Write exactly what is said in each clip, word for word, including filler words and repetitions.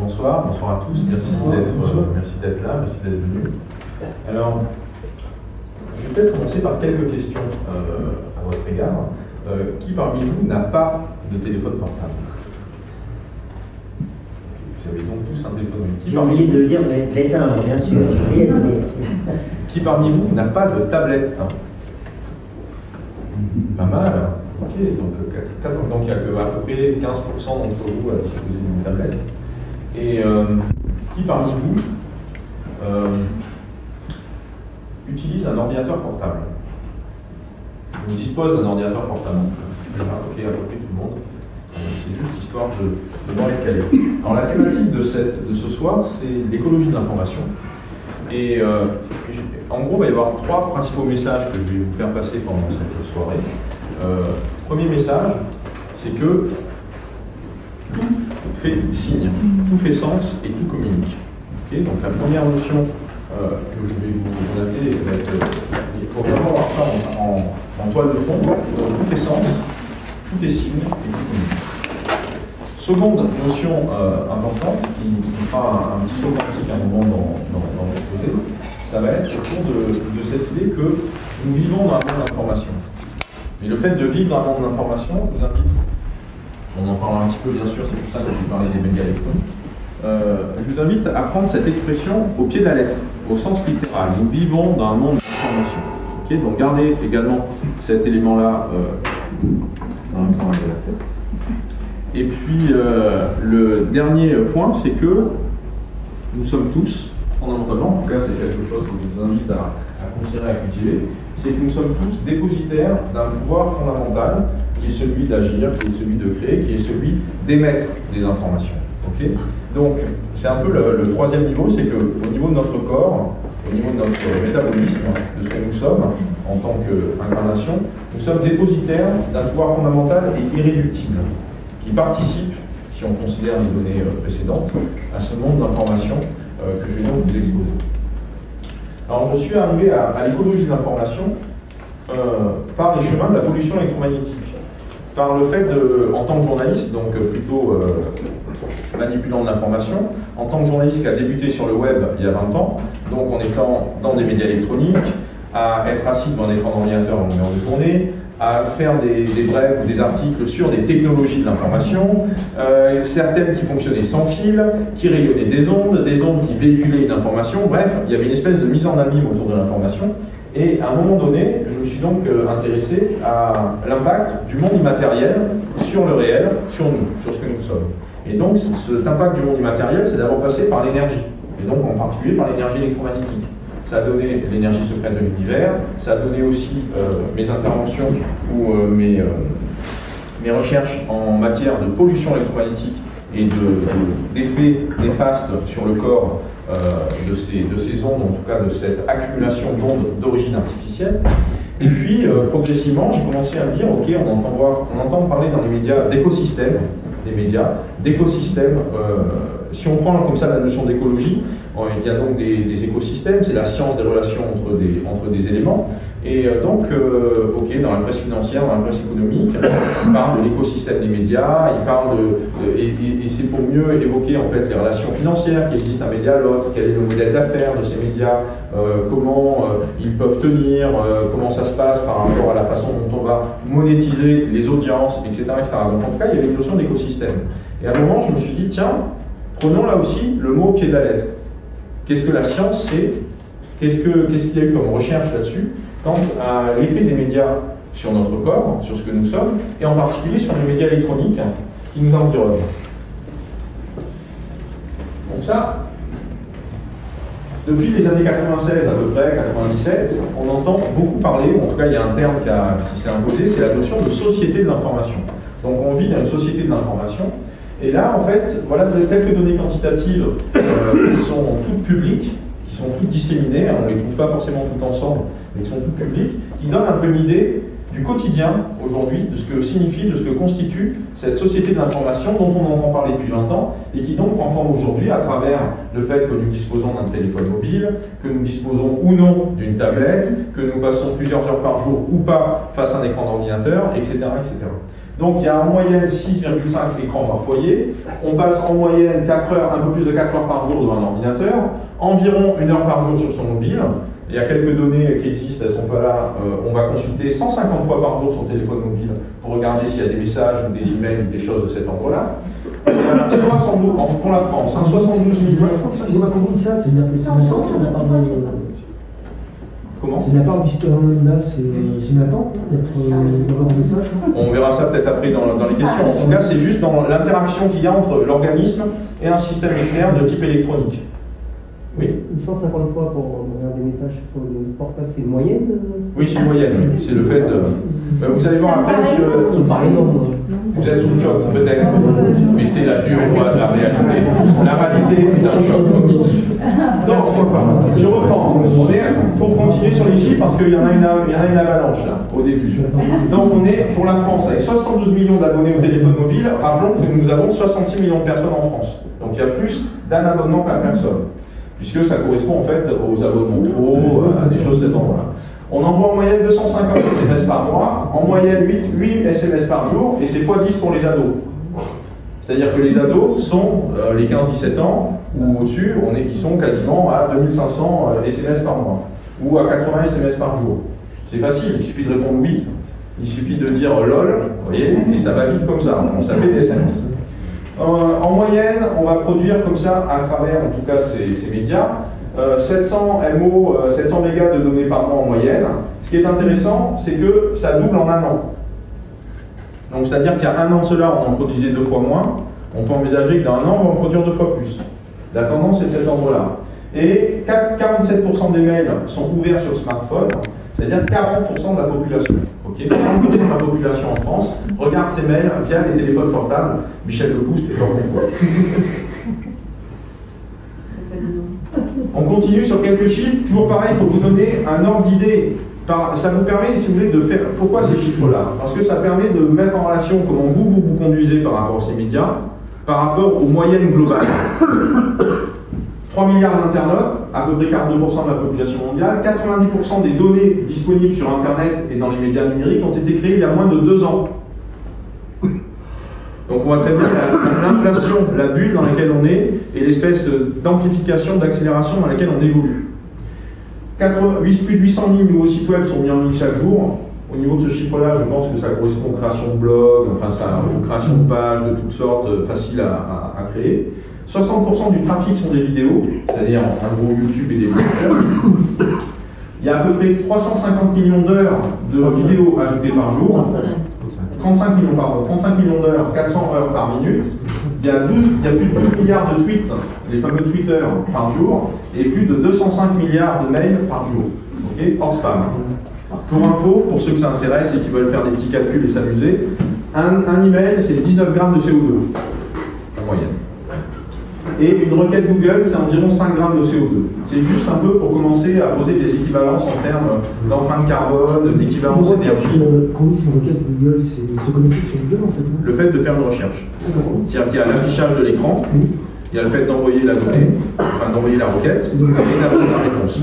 Bonsoir à tous, merci d'être là, merci d'être venu. Alors, je vais peut-être commencer par quelques questions euh, à votre égard. Euh, qui parmi vous n'a pas de téléphone portable? Vous avez donc tous un téléphone. J'ai oublié de le dire, vous êtes déjà, bien sûr. Qui parmi vous n'a pas de tablette? Pas mal. Ok, donc il y a que, à peu près quinze pour cent d'entre vous à disposer d'une tablette. Et euh, qui parmi vous euh, utilise un ordinateur portable? On dispose d'un ordinateur portable. Ok, à peu près tout le monde. C'est juste histoire de, de voir les calés. Alors la thématique de, cette, de ce soir, c'est l'écologie de l'information. Et euh, en gros, il va y avoir trois principaux messages que je vais vous faire passer pendant cette soirée. Euh, premier message, c'est que tout fait signe, tout fait sens et tout communique. Okay, donc la première notion euh, que je vais vous noter, il faut vraiment avoir ça en, en, en toile de fond, donc, tout fait sens, tout est signe et tout communique. Seconde notion euh, importante, qui, qui fera un, un petit saut quantique à un moment dans, dans, dans l'exposé, ça va être autour de, de cette idée que nous vivons dans un monde d'information. Mais le fait de vivre dans un monde d'information nous implique. On en parlera un petit peu, bien sûr, c'est pour ça que je vais parler des méga électrons. Euh, je vous invite à prendre cette expression au pied de la lettre, au sens littéral. Nous vivons dans un monde d'information. Okay, donc gardez également cet élément-là euh, dans le coin de la tête. Et puis, euh, le dernier point, c'est que nous sommes tous, fondamentalement, en tout cas c'est quelque chose que je vous invite à, à considérer, à cultiver, c'est que nous sommes tous dépositaires d'un pouvoir fondamental qui est celui d'agir, qui est celui de créer, qui est celui d'émettre des informations. Okay, donc, c'est un peu le, le troisième niveau, c'est qu'au niveau de notre corps, au niveau de notre métabolisme, de ce que nous sommes en tant qu'incarnation, nous sommes dépositaires d'un pouvoir fondamental et irréductible qui participe, si on considère les données précédentes, à ce monde d'informations euh, que je vais donc vous exposer. Alors, je suis arrivé à, à l'écologie de l'information euh, par les chemins de la pollution électromagnétique. Par le fait de, en tant que journaliste, donc plutôt euh, manipulant de l'information, en tant que journaliste qui a débuté sur le web il y a vingt ans, donc en étant dans des médias électroniques, à être assis devant un écran d'ordinateur en longueur de journée, à faire des, des brèves ou des articles sur des technologies de l'information, euh, certaines qui fonctionnaient sans fil, qui rayonnaient des ondes, des ondes qui véhiculaient une information, bref, il y avait une espèce de mise en abîme autour de l'information. Et à un moment donné, je me suis donc intéressé à l'impact du monde immatériel sur le réel, sur nous, sur ce que nous sommes. Et donc cet impact du monde immatériel, c'est d'abord passé par l'énergie, et donc en particulier par l'énergie électromagnétique. Ça a donné l'énergie secrète de l'univers, ça a donné aussi euh, mes interventions ou euh, mes, euh, mes recherches en matière de pollution électromagnétique et d'effets de, de, néfastes sur le corps euh, de, ces, de ces ondes, en tout cas de cette accumulation d'ondes d'origine artificielle. Et puis, euh, progressivement, j'ai commencé à me dire, ok, on entend, voir, on entend parler dans les médias d'écosystèmes, des médias, d'écosystèmes. Euh, si on prend comme ça la notion d'écologie, il y a donc des, des écosystèmes, c'est la science des relations entre des, entre des éléments. Et donc, euh, ok, dans la presse financière, dans la presse économique, il parle de l'écosystème des médias, il parle de, de, et, et, et c'est pour mieux évoquer en fait les relations financières qui existent d'un média à l'autre, quel est le modèle d'affaires de ces médias, euh, comment euh, ils peuvent tenir, euh, comment ça se passe par rapport à la façon dont on va monétiser les audiences, et cetera, et cetera. Donc en tout cas, il y avait une notion d'écosystème. Et à un moment, je me suis dit, tiens, prenons là aussi le mot au pied de la lettre. Qu'est-ce que la science sait? Qu'est-ce qu'il y a eu comme recherche là-dessus? Quant à l'effet des médias sur notre corps, sur ce que nous sommes, et en particulier sur les médias électroniques qui nous environnent. Donc ça, depuis les années quatre-vingt-seize à peu près, quatre-vingt-dix-sept, on entend beaucoup parler, ou en tout cas il y a un terme qui, qui s'est imposé, c'est la notion de société de l'information. Donc on vit dans une société de l'information. Et là, en fait, voilà quelques données quantitatives euh, qui sont toutes publiques, qui sont toutes disséminées, on ne les trouve pas forcément toutes ensemble, mais qui sont toutes publiques, qui donnent un peu une idée du quotidien aujourd'hui, de ce que signifie, de ce que constitue cette société de l'information dont on entend parler depuis vingt ans et qui donc prend forme aujourd'hui à travers le fait que nous disposons d'un téléphone mobile, que nous disposons ou non d'une tablette, que nous passons plusieurs heures par jour ou pas face à un écran d'ordinateur, et cetera, et cetera. Donc il y a en moyenne six virgule cinq écrans par foyer, on passe en moyenne quatre heures, un peu plus de quatre heures par jour devant un ordinateur, environ une heure par jour sur son mobile. Il y a quelques données qui existent, elles ne sont pas là, euh, on va consulter cent cinquante fois par jour son téléphone mobile pour regarder s'il y a des messages ou des emails ou des choses de cet ordre-là. Voilà, soixante-douze, pour la France, hein, soixante-douze millions... J'ai pas compris ça, c'est-à-dire que c'est une part de... Comment ? C'est la part du storyline là, c'est Nathan, d'avoir un message. On verra ça peut-être après dans, dans les questions. En tout cas, c'est juste dans l'interaction qu'il y a entre l'organisme et un système externe de type électronique. Oui. cent cinquante fois pour regarder des messages sur le portable, c'est une moyenne? Oui, c'est une moyenne. C'est le fait. De... Ben, vous allez voir après, parce que vous êtes sous le choc, peut-être. Mais c'est la dure loi de la réalité. La réalité est un choc cognitif. Non, je reprends. On est pour continuer sur les chiffres, parce qu'il y en a une, il y en a une avalanche là, au début. Donc on est pour la France avec soixante-douze millions d'abonnés au téléphone mobile. Rappelons que nous avons soixante-six millions de personnes en France. Donc il y a plus d'un abonnement qu'à personne, puisque ça correspond en fait aux abonnements pro, à des choses de cet ordre-là. On envoie en moyenne deux cent cinquante S M S par mois, en moyenne huit S M S par jour, et c'est fois dix pour les ados. C'est-à-dire que les ados sont, euh, les quinze dix-sept ans, ou au-dessus, on est, ils sont quasiment à deux mille cinq cents S M S par mois, ou à quatre-vingts S M S par jour. C'est facile, il suffit de répondre oui, il suffit de dire lol, vous voyez, et ça va vite comme ça, on s'appelle des S M S. Euh, en moyenne, on va produire comme ça, à travers en tout cas ces, ces médias, euh, sept cents M O, euh, sept cents mégas de données par mois en moyenne. Ce qui est intéressant, c'est que ça double en un an. Donc c'est-à-dire qu'il y a un an de cela, on en produisait deux fois moins. On peut envisager que dans un an, on va en produire deux fois plus. La tendance est de cet ordre-là. Et quarante-sept pour cent des mails sont ouverts sur smartphone, c'est-à-dire quarante pour cent de la population. Okay. quarante pour cent de la population en France regarde ses mails via les téléphones portables. Michel Lecouste est en bon. On continue sur quelques chiffres. Toujours pareil, il faut vous donner un ordre d'idée. Ça vous permet, si vous voulez, de faire... Pourquoi ces chiffres-là? Parce que ça permet de mettre en relation comment vous, vous vous conduisez par rapport à ces médias, par rapport aux moyennes globales. trois milliards d'internautes, à peu près quarante-deux pour cent de la population mondiale, quatre-vingt-dix pour cent des données disponibles sur Internet et dans les médias numériques ont été créées il y a moins de deux ans. Donc on voit très bien l'inflation, la bulle dans laquelle on est, et l'espèce d'amplification, d'accélération dans laquelle on évolue. quatre, plus de huit cent mille nouveaux sites web sont mis en ligne chaque jour. Au niveau de ce chiffre-là, je pense que ça correspond aux créations de blogs, enfin ça, aux créations de pages de toutes sortes, faciles à, à, à créer. soixante pour cent du trafic sont des vidéos, c'est-à-dire un gros YouTube et des blogs. Il y a à peu près trois cent cinquante millions d'heures de vidéos ajoutées par jour, trente-cinq millions pardon, trente-cinq millions d'heures, quatre cents heures par minute. Il y a, douze, il y a plus de douze milliards de tweets, les fameux Twitter, par jour, et plus de deux cent cinq milliards de mails par jour, okay, hors spam. Pour info, pour ceux que ça intéresse et qui veulent faire des petits calculs et s'amuser, un, un email c'est dix-neuf grammes de C O deux, en moyenne. Et une requête Google, c'est environ cinq grammes de C O deux. C'est juste un peu pour commencer à poser des équivalences en termes d'empreinte carbone, d'équivalence énergie. Google, c'est se connecter sur Google en fait. Le fait de faire une recherche. C'est-à-dire qu'il y a l'affichage de l'écran, il y a le fait d'envoyer la donnée, enfin d'envoyer la requête, et d'apprendre la réponse.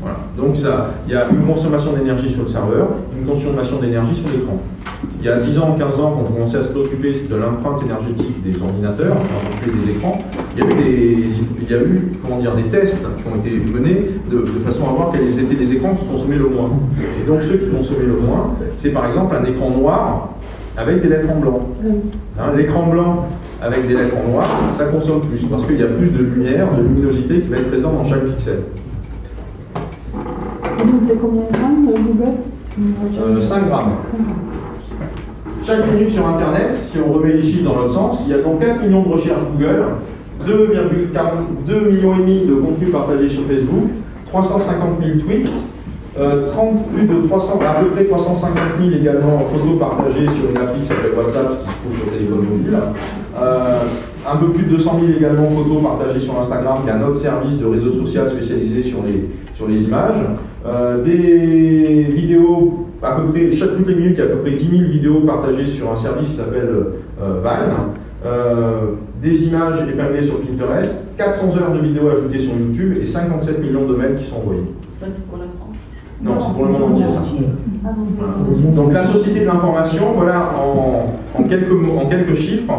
Voilà. Donc ça, il y a une consommation d'énergie sur le serveur, une consommation d'énergie sur l'écran. Il y a dix ans, quinze ans, quand on commençait à se préoccuper de l'empreinte énergétique des ordinateurs, des écrans, il y a eu, des, il y a eu comment dire, des tests qui ont été menés de, de façon à voir quels étaient les écrans qui consommaient le moins. Et donc ceux qui consommaient le moins, c'est par exemple un écran noir avec des lettres en blanc. Hein, l'écran blanc avec des lettres en noir, ça consomme plus, parce qu'il y a plus de lumière, de luminosité qui va être présente dans chaque pixel. Et donc c'est combien de grammes de Google ? euh, cinq grammes. Chaque minute sur Internet, si on remet les chiffres dans l'autre sens, il y a donc quatre millions de recherches Google, deux virgule deux millions et demi de contenus partagés sur Facebook, trois cent cinquante mille tweets, euh, trente, plus de trois cents, à peu près trois cent cinquante mille également photos partagées sur une appli qui s'appelle WhatsApp, qui se trouve sur le téléphone mobile. Euh, un peu plus de deux cent mille également photos partagées sur Instagram, qui est un autre service de réseau social spécialisé sur les, sur les images. Euh, des vidéos à peu près, chaque toutes les minutes, il y a à peu près dix mille vidéos partagées sur un service qui s'appelle euh, Vine, euh, des images épinglées sur Pinterest, quatre cents heures de vidéos ajoutées sur YouTube et cinquante-sept millions de mails qui sont envoyés. Ça, c'est pour la France? Non, c'est pour le monde entier, ça. Donc la société de l'information, voilà en, en, quelques, en quelques chiffres,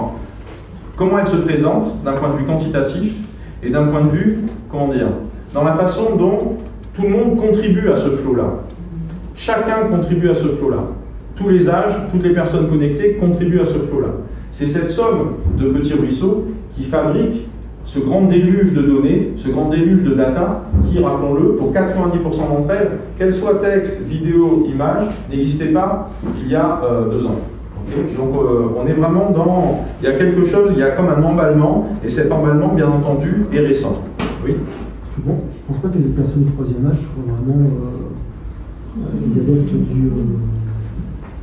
comment elle se présente d'un point de vue quantitatif et d'un point de vue, comment dire, dans la façon dont tout le monde contribue à ce flot-là. Chacun contribue à ce flot-là. Tous les âges, toutes les personnes connectées contribuent à ce flot-là. C'est cette somme de petits ruisseaux qui fabrique ce grand déluge de données, ce grand déluge de data, qui, rappelons-le, pour quatre-vingt-dix pour cent d'entre elles, qu'elles soient texte, vidéo, image, n'existaient pas il y a euh, deux ans. Okay. Donc euh, on est vraiment dans... Il y a quelque chose, il y a comme un emballement, et cet emballement, bien entendu, est récent. Oui. Parce que bon, je pense pas que les personnes de troisième âge soient vraiment euh, les adeptes du... Euh...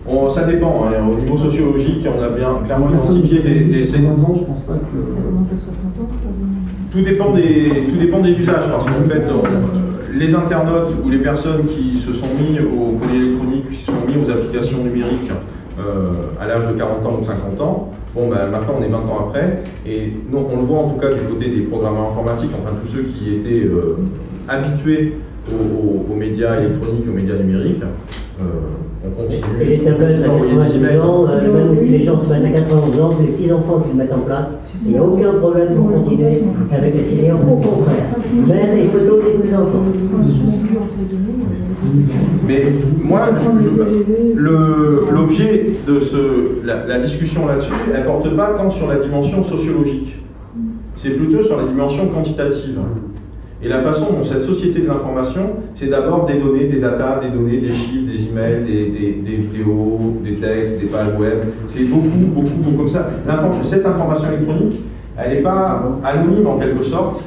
On, ça dépend, hein. Au niveau sociologique, on a bien clairement identifié des, des segments. Ça commence à soixante ans. Tout dépend des, tout dépend des usages, parce qu'en fait, on, les internautes ou les personnes qui se sont mis aux produits électroniques, qui se sont mis aux applications numériques euh, à l'âge de quarante ans ou de cinquante ans, bon ben maintenant on est vingt ans après, et non, on le voit en tout cas du côté des programmeurs informatiques, enfin tous ceux qui étaient euh, habitués aux, aux, aux médias électroniques, aux médias numériques. Euh, on continue. Et les tablettes à quatre-vingt-dix ans, euh, même si les gens se mettent à quatre-vingt-onze ans, c'est les petits-enfants qui le mettent en place. Il n'y a aucun problème pour continuer avec les séries, au contraire. Même les photos des petits-enfants. Mais moi, l'objet de ce, la, la discussion là-dessus, elle ne porte pas tant sur la dimension sociologique. C'est plutôt sur la dimension quantitative. Et la façon dont cette société de l'information, c'est d'abord des données, des datas, des données, des chiffres, des emails, des, des, des vidéos, des textes, des pages web. C'est beaucoup, beaucoup, beaucoup comme ça. Cette information électronique, elle n'est pas anonyme en quelque sorte.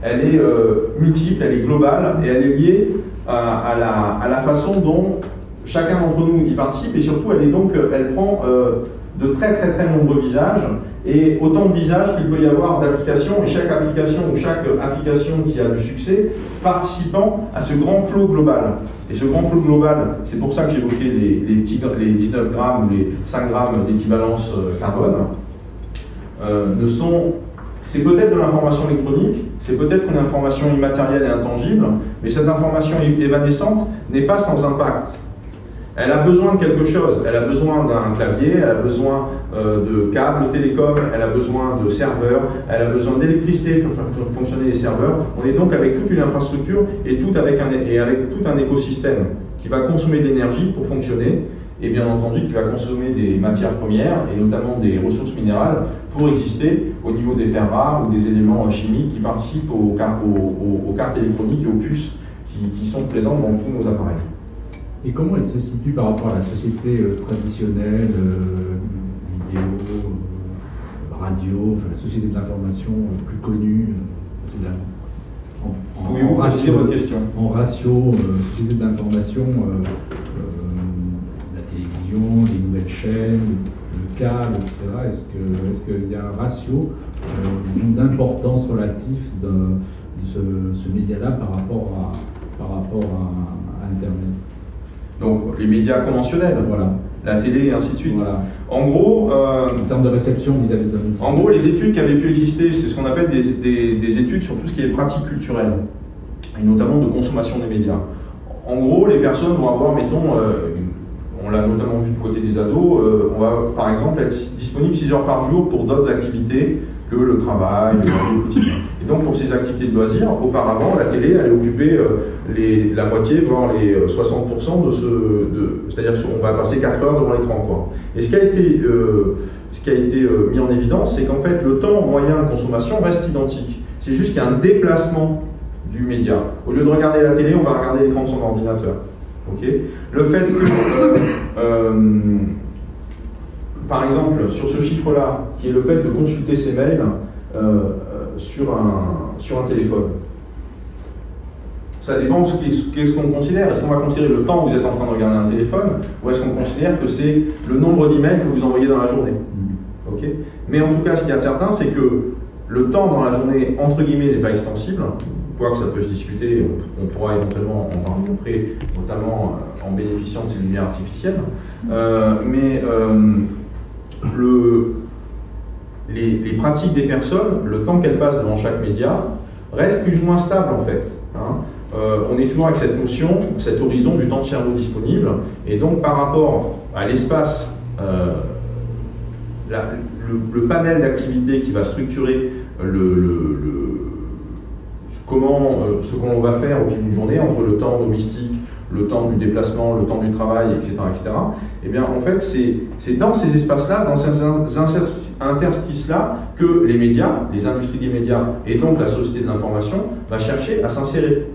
Elle est euh, multiple, elle est globale et elle est liée à, à, la, à la façon dont chacun d'entre nous y participe. Et surtout, elle est donc, elle prend euh, de très, très, très nombreux visages. Et autant de visages qu'il peut y avoir d'applications, et chaque application ou chaque application qui a du succès, participant à ce grand flot global. Et ce grand flot global, c'est pour ça que j'évoquais les, les, les dix-neuf grammes ou les cinq grammes d'équivalence carbone, euh, ne sont... C'est peut-être de l'information électronique, c'est peut-être une information immatérielle et intangible, mais cette information évanescente n'est pas sans impact. Elle a besoin de quelque chose, elle a besoin d'un clavier, elle a besoin euh, de câbles télécom, elle a besoin de serveurs, elle a besoin d'électricité pour faire fonctionner les serveurs. On est donc avec toute une infrastructure et tout, avec un, et avec tout un écosystème qui va consommer de l'énergie pour fonctionner et bien entendu qui va consommer des matières premières et notamment des ressources minérales pour exister au niveau des terres rares ou des éléments chimiques qui participent aux, aux, aux, aux cartes électroniques et aux puces qui, qui sont présentes dans tous nos appareils. Et comment elle se situe par rapport à la société euh, traditionnelle, euh, vidéo, euh, radio, enfin, la société de l'information euh, plus connue, euh, en, en, oui, en, ratio, votre question. en ratio, euh, société de l'information, euh, euh, la télévision, les nouvelles chaînes, le câble, et cetera. Est-ce que, est-ce qu'il y a un ratio euh, d'importance relative de, de ce, ce média-là par rapport à, par rapport à, à Internet? Donc les médias conventionnels, voilà, la télé et ainsi de suite. Voilà. En gros, euh, en termes de réception vis-à-vis de... En gros, les études qui avaient pu exister, c'est ce qu'on appelle des, des, des études sur tout ce qui est pratique culturelle, et notamment de consommation des médias. En gros, les personnes vont avoir, mettons, euh, on l'a notamment vu du côté des ados, euh, on va par exemple être disponible six heures par jour pour d'autres activités que le travail, le quotidien. Et donc pour ces activités de loisirs, auparavant, la télé allait occuper euh, les, la moitié, voire les soixante pour cent de ce... C'est-à-dire qu'on va passer quatre heures devant l'écran, quoi. Et ce qui a été, euh, ce qui a été euh, mis en évidence, c'est qu'en fait, le temps moyen de consommation reste identique. C'est juste qu'il y a un déplacement du média. Au lieu de regarder la télé, on va regarder l'écran de son ordinateur. Okay ? Le fait que... Euh, euh, Par exemple, sur ce chiffre-là, qui est le fait de consulter ses mails euh, sur, un, sur un téléphone. Ça dépend qu'est-ce qu'on considère. Est-ce qu'on va considérer le temps où vous êtes en train de regarder un téléphone, ou est-ce qu'on considère que c'est le nombre d'emails que vous envoyez dans la journée, okay ? Mais en tout cas, ce qu'il y a de certain, c'est que le temps dans la journée, entre guillemets, n'est pas extensible. quoi que ça peut se discuter, on, on pourra éventuellement en parler après, notamment en bénéficiant de ces lumières artificielles. Euh, mais euh, le, les, les pratiques des personnes, le temps qu'elles passent devant chaque média, reste plus ou moins stable en fait. Hein. Euh, on est toujours avec cette notion, cet horizon du temps de cerveau disponible, et donc par rapport à l'espace, euh, la, le, le panel d'activités qui va structurer le, le, le, comment, euh, ce qu'on va faire au fil d'une journée, entre le temps domestique, le temps du déplacement, le temps du travail, et cetera, et cetera. Eh bien, en fait, c'est dans ces espaces-là, dans ces interstices-là, que les médias, les industries des médias, et donc la société de l'information, va chercher à s'insérer.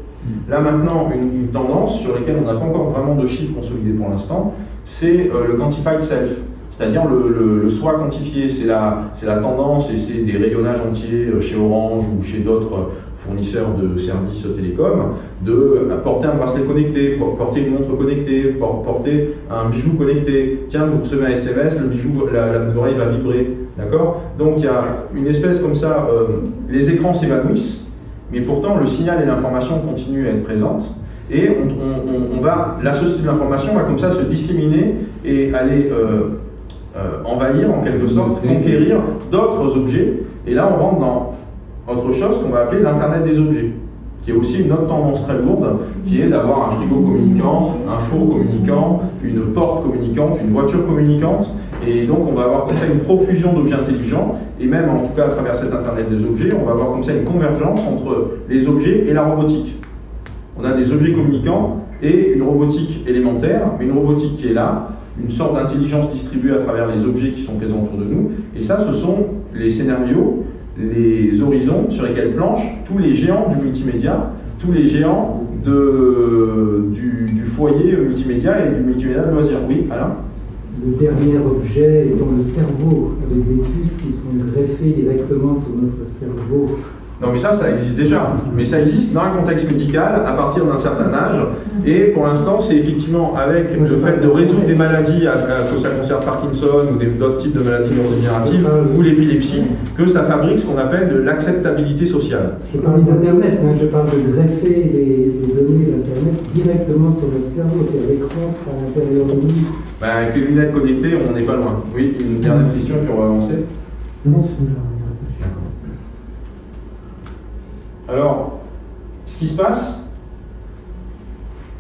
Là, maintenant, une, une tendance sur laquelle on n'a pas encore vraiment de chiffres consolidés pour l'instant, c'est euh, le « quantified self ». C'est-à-dire le, le, le soi quantifié, c'est la, la tendance et c'est des rayonnages entiers chez Orange ou chez d'autres fournisseurs de services télécom, de porter un bracelet connecté, porter une montre connectée, porter un bijou connecté. Tiens, vous recevez un S M S, le bijou, la, la boucle d'oreille va vibrer. D'accord ? Donc il y a une espèce comme ça, euh, les écrans s'évanouissent, mais pourtant le signal et l'information continuent à être présentes. Et on, on, on, on va, la société de l'information va comme ça se disséminer et aller... Euh, Euh, envahir en quelque sorte, conquérir d'autres objets, et là on rentre dans autre chose qu'on va appeler l'internet des objets, qui est aussi une autre tendance très lourde, qui est d'avoir un frigo communicant, un four communicant, une porte communicante, une voiture communicante, et donc on va avoir comme ça une profusion d'objets intelligents, et même en tout cas à travers cet internet des objets, on va avoir comme ça une convergence entre les objets et la robotique. On a des objets communicants et une robotique élémentaire, mais une robotique qui est là, une sorte d'intelligence distribuée à travers les objets qui sont présents autour de nous, et ça, ce sont les scénarios, les horizons sur lesquels planchent tous les géants du multimédia, tous les géants de, du, du foyer multimédia et du multimédia de loisirs. Oui, Alain ? Le dernier objet est dans le cerveau, avec des puces qui sont greffées directement sur notre cerveau. Non mais ça, ça existe déjà, mais ça existe dans un contexte médical à partir d'un certain âge, et pour l'instant c'est effectivement avec le fait de résoudre des maladies, que ça concerne Parkinson ou d'autres types de maladies neurodégénératives ou l'épilepsie, que ça fabrique ce qu'on appelle de l'acceptabilité sociale. Je parle d'internet, hein, je parle de greffer les, les données d'internet directement sur notre cerveau, c'est l'écran, c'est à l'intérieur de nous. Ben, avec les lunettes connectées, on n'est pas loin. Oui, une dernière question puis on va avancer. Non, c'est là. Alors, ce qui se passe,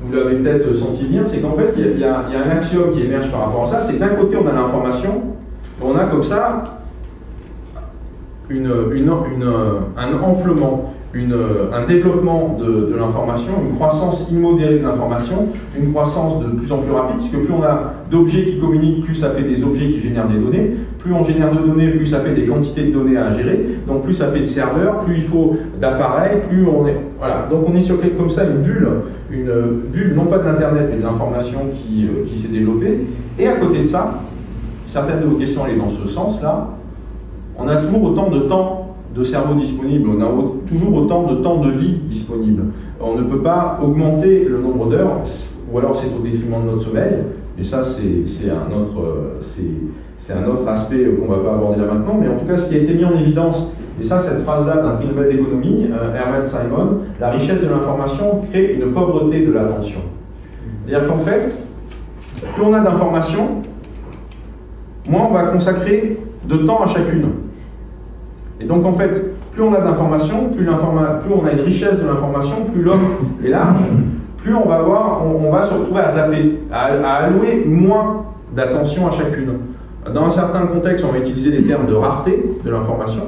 vous l'avez peut-être senti bien, c'est qu'en fait, il y, y, y a un axiome qui émerge par rapport à ça, c'est d'un côté, on a l'information, on a comme ça une, une, une, un enflement, une, un développement de, de l'information, une croissance immodérée de l'information, une croissance de plus en plus rapide, puisque plus on a d'objets qui communiquent, plus ça fait des objets qui génèrent des données, plus on génère de données, plus ça fait des quantités de données à gérer, donc plus ça fait de serveurs, plus il faut d'appareils, plus on est... Voilà, donc on est sur comme ça une bulle, une bulle non pas de l'internet mais de l'information qui, qui s'est développée, et à côté de ça, certaines de vos questions allaient dans ce sens-là, on a toujours autant de temps de cerveau disponible, on a toujours autant de temps de vie disponible. On ne peut pas augmenter le nombre d'heures, ou alors c'est au détriment de notre sommeil, et ça c'est un autre, c'est un autre aspect qu'on ne va pas aborder là maintenant, mais en tout cas ce qui a été mis en évidence, et ça cette phrase-là d'un prix Nobel d'économie, euh, Herbert Simon, la richesse de l'information crée une pauvreté de l'attention. C'est-à-dire qu'en fait, plus on a d'informations, moins on va consacrer de temps à chacune. Et donc en fait, plus on a de l'information, plus, plus on a une richesse de l'information, plus l'offre est large, plus on va, avoir, on, on va se retrouver à zapper, à, à allouer moins d'attention à chacune. Dans un certain contexte, on va utiliser les termes de rareté de l'information,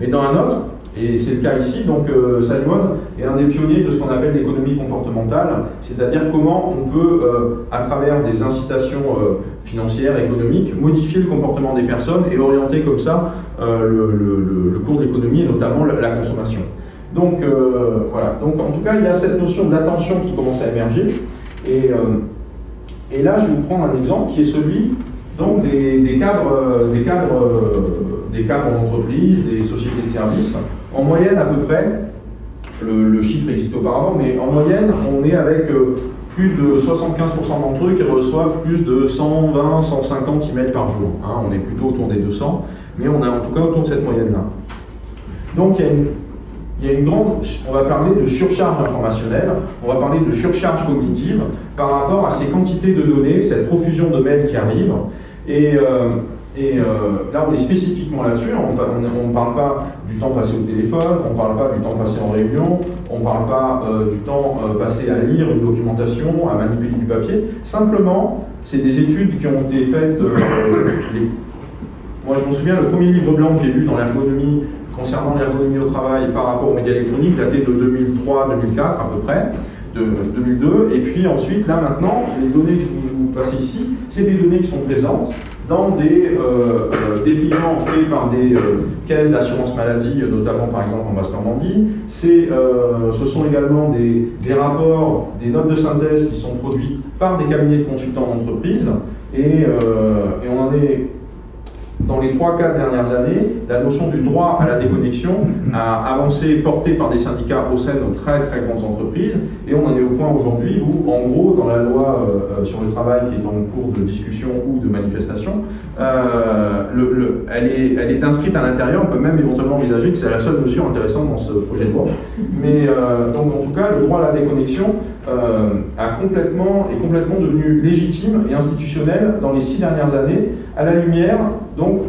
mais dans un autre, et c'est le cas ici, donc euh, Simon est un des pionniers de ce qu'on appelle l'économie comportementale, c'est-à-dire comment on peut, euh, à travers des incitations euh, financières, économiques, modifier le comportement des personnes et orienter comme ça euh, le, le, le cours de l'économie et notamment la, la consommation. Donc euh, voilà, donc en tout cas il y a cette notion d'attention qui commence à émerger, et, euh, et là je vais vous prendre un exemple qui est celui donc, des, des cadres, euh, des cadres, euh, des cadres en entreprise, des sociétés de services. En moyenne, à peu près, le, le chiffre existe auparavant, mais en moyenne, on est avec euh, plus de soixante-quinze pour cent d'entre eux qui reçoivent plus de cent vingt à cent cinquante emails par jour. Hein, on est plutôt autour des deux cents, mais on est en tout cas autour de cette moyenne-là. Donc il y a une Il y a une grande, on va parler de surcharge informationnelle, on va parler de surcharge cognitive par rapport à ces quantités de données, cette profusion de mails qui arrive. Et, euh, et euh, là, on est spécifiquement là-dessus, on ne parle pas du temps passé au téléphone, on ne parle pas du temps passé en réunion, on ne parle pas euh, du temps euh, passé à lire une documentation, à manipuler du papier. Simplement, c'est des études qui ont été faites... Euh, les... Moi, je me souviens, le premier livre blanc que j'ai lu dans l'ergonomie, concernant l'ergonomie au travail par rapport aux médias électroniques, daté de deux mille trois deux mille quatre à peu près, de deux mille deux, et puis ensuite, là maintenant, les données que vous passez ici, c'est des données qui sont présentes dans des euh, dépliants faits par des euh, caisses d'assurance maladie, notamment par exemple en Basse-Normandie. Euh, ce sont également des, des rapports, des notes de synthèse qui sont produites par des cabinets de consultants d'entreprise, et, euh, et on en est... Dans les trois à quatre dernières années, la notion du droit à la déconnexion a avancé, portée par des syndicats au sein de très très grandes entreprises, et on en est au point aujourd'hui où, en gros, dans la loi euh, sur le travail qui est en cours de discussion ou de manifestation, euh, le, le, elle, est, elle est inscrite à l'intérieur, on peut même éventuellement envisager que c'est la seule mesure intéressante dans ce projet de loi. Mais euh, donc en tout cas, le droit à la déconnexion euh, a complètement, est complètement devenu légitime et institutionnel dans les six dernières années, à la lumière, donc,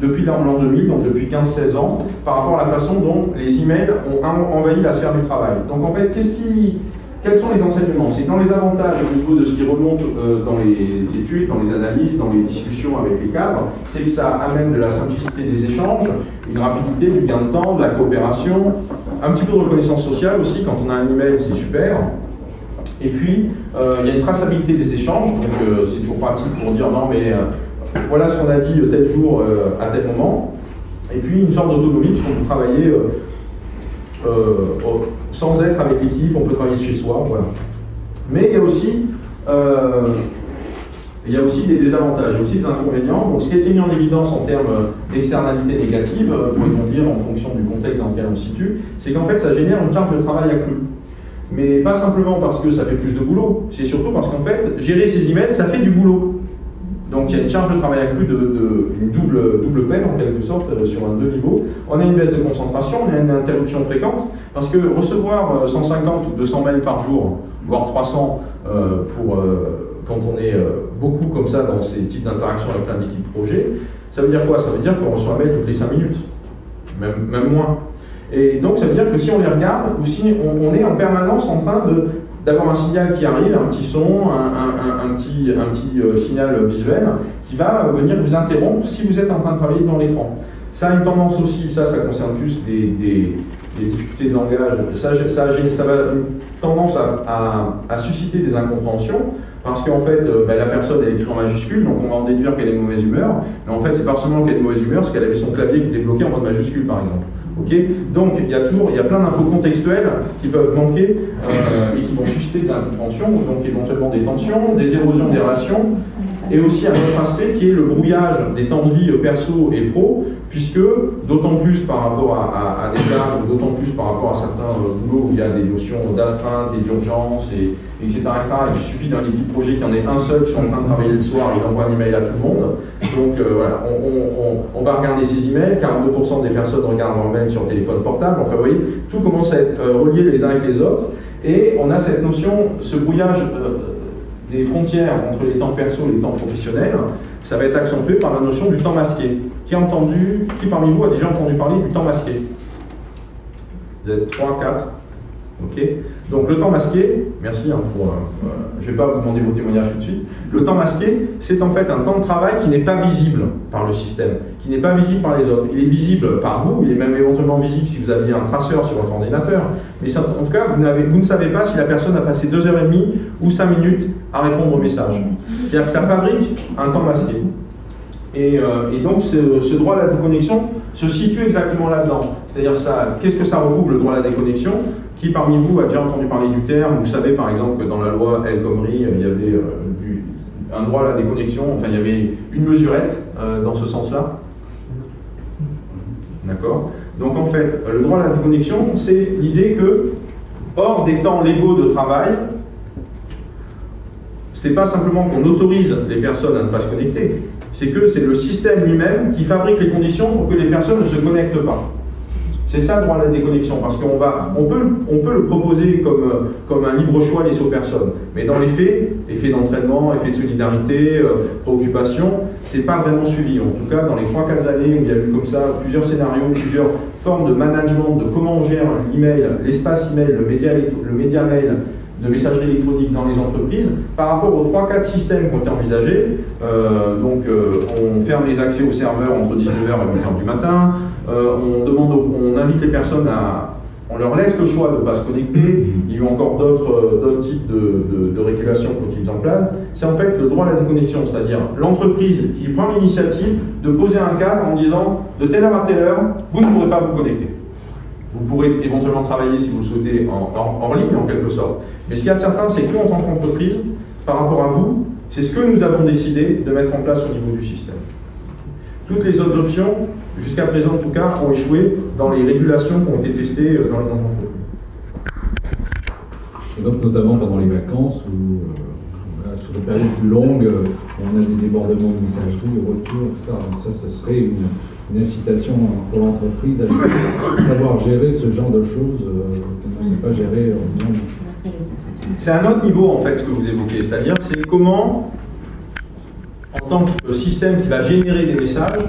depuis l'an deux mille, donc depuis quinze seize ans, par rapport à la façon dont les emails ont envahi la sphère du travail. Donc en fait, qu'est-ce qui, quels sont les enseignements? C'est dans les avantages au niveau de ce qui remonte euh, dans les études, dans les analyses, dans les discussions avec les cadres, c'est que ça amène de la simplicité des échanges, une rapidité, du gain de temps, de la coopération, un petit peu de reconnaissance sociale aussi, quand on a un email, c'est super. Et puis, euh, il y a une traçabilité des échanges, donc euh, c'est toujours pratique pour dire non mais euh, voilà ce qu'on a dit tel jour euh, à tel moment. Et puis une sorte d'autonomie, puisqu'on peut travailler euh, euh, sans être avec l'équipe, on peut travailler chez soi, voilà. Mais il y a aussi, euh, il y a aussi des désavantages, il y a aussi des inconvénients. Donc ce qui a été mis en évidence en termes d'externalité négative, pourrait-on dire en fonction du contexte dans lequel on se situe, c'est qu'en fait ça génère une charge de travail accrue. Mais pas simplement parce que ça fait plus de boulot, c'est surtout parce qu'en fait, gérer ces emails, ça fait du boulot. Donc il y a une charge de travail accrue, de, de, une double, double peine en quelque sorte, euh, sur un deux niveaux. On a une baisse de concentration, on a une interruption fréquente, parce que recevoir euh, cent cinquante ou deux cents mails par jour, voire trois cents, euh, pour, euh, quand on est euh, beaucoup comme ça dans ces types d'interactions avec plein d'équipes projets, ça veut dire quoi? Ça veut dire qu'on reçoit un mail toutes les cinq minutes, même, même moins. Et donc ça veut dire que si on les regarde, ou si on, on est en permanence en train d'avoir un signal qui arrive, un petit son, un, un, un petit, un petit euh, signal visuel, qui va venir vous interrompre si vous êtes en train de travailler devant l'écran. Ça a une tendance aussi, ça, ça concerne plus des, des, des difficultés de langage, ça, ça, ça, ça va tendance à, à, à susciter des incompréhensions, parce qu'en fait, euh, bah, la personne elle écrit en majuscule, donc on va en déduire qu'elle est de mauvaise humeur, mais en fait c'est pas seulement qu'elle est de mauvaise humeur, c'est qu'elle avait son clavier qui était bloqué en mode majuscule par exemple. Okay. Donc il y a toujours il y a plein d'infos contextuelles qui peuvent manquer euh, et qui vont susciter des incompréhensions, donc éventuellement des tensions, des érosions des relations, et aussi un autre aspect qui est le brouillage des temps de vie perso et pro, puisque d'autant plus par rapport à, à, à des cas, d'autant plus par rapport à certains euh, boulots où il y a des notions d'astreinte et d'urgence, et, et et cetera, et cetera. Il suffit d'un équipe projet qu'il y en ait un seul qui est en train de travailler le soir, il envoie un email à tout le monde. Donc euh, voilà, on, on, on, on va regarder ces emails, quarante-deux pour cent des personnes regardent leur mail sur téléphone portable, enfin vous voyez, tout commence à être euh, relié les uns avec les autres, et on a cette notion, ce brouillage euh, des frontières entre les temps perso et les temps professionnels, ça va être accentué par la notion du temps masqué. Qui a entendu, qui parmi vous a déjà entendu parler du temps masqué? Vous êtes trois, quatre, ok. Donc le temps masqué, merci hein, pour... Euh, je ne vais pas vous demander vos témoignages tout de suite. Le temps masqué, c'est en fait un temps de travail qui n'est pas visible par le système, qui n'est pas visible par les autres. Il est visible par vous, il est même éventuellement visible si vous aviez un traceur sur votre ordinateur, mais en tout cas, vous, vous ne savez pas si la personne a passé deux heures trente ou cinq minutes à répondre au message. C'est-à-dire que ça fabrique un temps masqué. Et, euh, et donc ce, ce droit à la déconnexion se situe exactement là-dedans. C'est-à-dire, qu'est-ce que ça recouvre, le droit à la déconnexion? Qui parmi vous a déjà entendu parler du terme? Vous savez par exemple que dans la loi El Khomri, il y avait euh, du, un droit à la déconnexion, enfin il y avait une mesurette euh, dans ce sens-là. D'accord? Donc en fait, le droit à la déconnexion, c'est l'idée que, hors des temps légaux de travail, c'est pas simplement qu'on autorise les personnes à ne pas se connecter, c'est que c'est le système lui-même qui fabrique les conditions pour que les personnes ne se connectent pas. C'est ça le droit à la déconnexion, parce qu'on va, on peut, on peut le proposer comme, comme un libre choix laissé aux personnes. Mais dans les faits, effet d'entraînement, effet de solidarité, euh, préoccupation, c'est pas vraiment suivi. En tout cas, dans les trois quatre années où il y a eu comme ça plusieurs scénarios, plusieurs formes de management, de comment on gère l'email, l'espace email, le média, le média mail, de messagerie électronique dans les entreprises, par rapport aux trois quatre systèmes qui ont été envisagés, euh, donc euh, on ferme les accès aux serveurs entre dix-neuf heures et huit heures du matin, euh, on, demande aux, on invite les personnes à... on leur laisse le choix de ne pas se connecter, il y a eu encore d'autres types de, de, de régulations qui ont été mises en place, c'est en fait le droit à la déconnexion, c'est-à-dire l'entreprise qui prend l'initiative de poser un cadre en disant de telle heure à telle heure, vous ne pourrez pas vous connecter. Vous pourrez éventuellement travailler, si vous le souhaitez, en, en, en ligne, en quelque sorte. Mais ce qu'il y a de certain, c'est que nous, en tant qu'entreprise, par rapport à vous, c'est ce que nous avons décidé de mettre en place au niveau du système. Toutes les autres options, jusqu'à présent en tout cas, ont échoué dans les régulations qui ont été testées dans les entreprises. Et donc, notamment pendant les vacances, où, euh, sur des périodes plus longues, on a des débordements de messagerie, de retour, et cetera. Donc ça, ce serait une... une incitation pour l'entreprise à savoir gérer ce genre de choses qu'on ne sait pas gérer. C'est un autre niveau en fait ce que vous évoquez, c'est-à-dire c'est comment, en tant que système qui va générer des messages,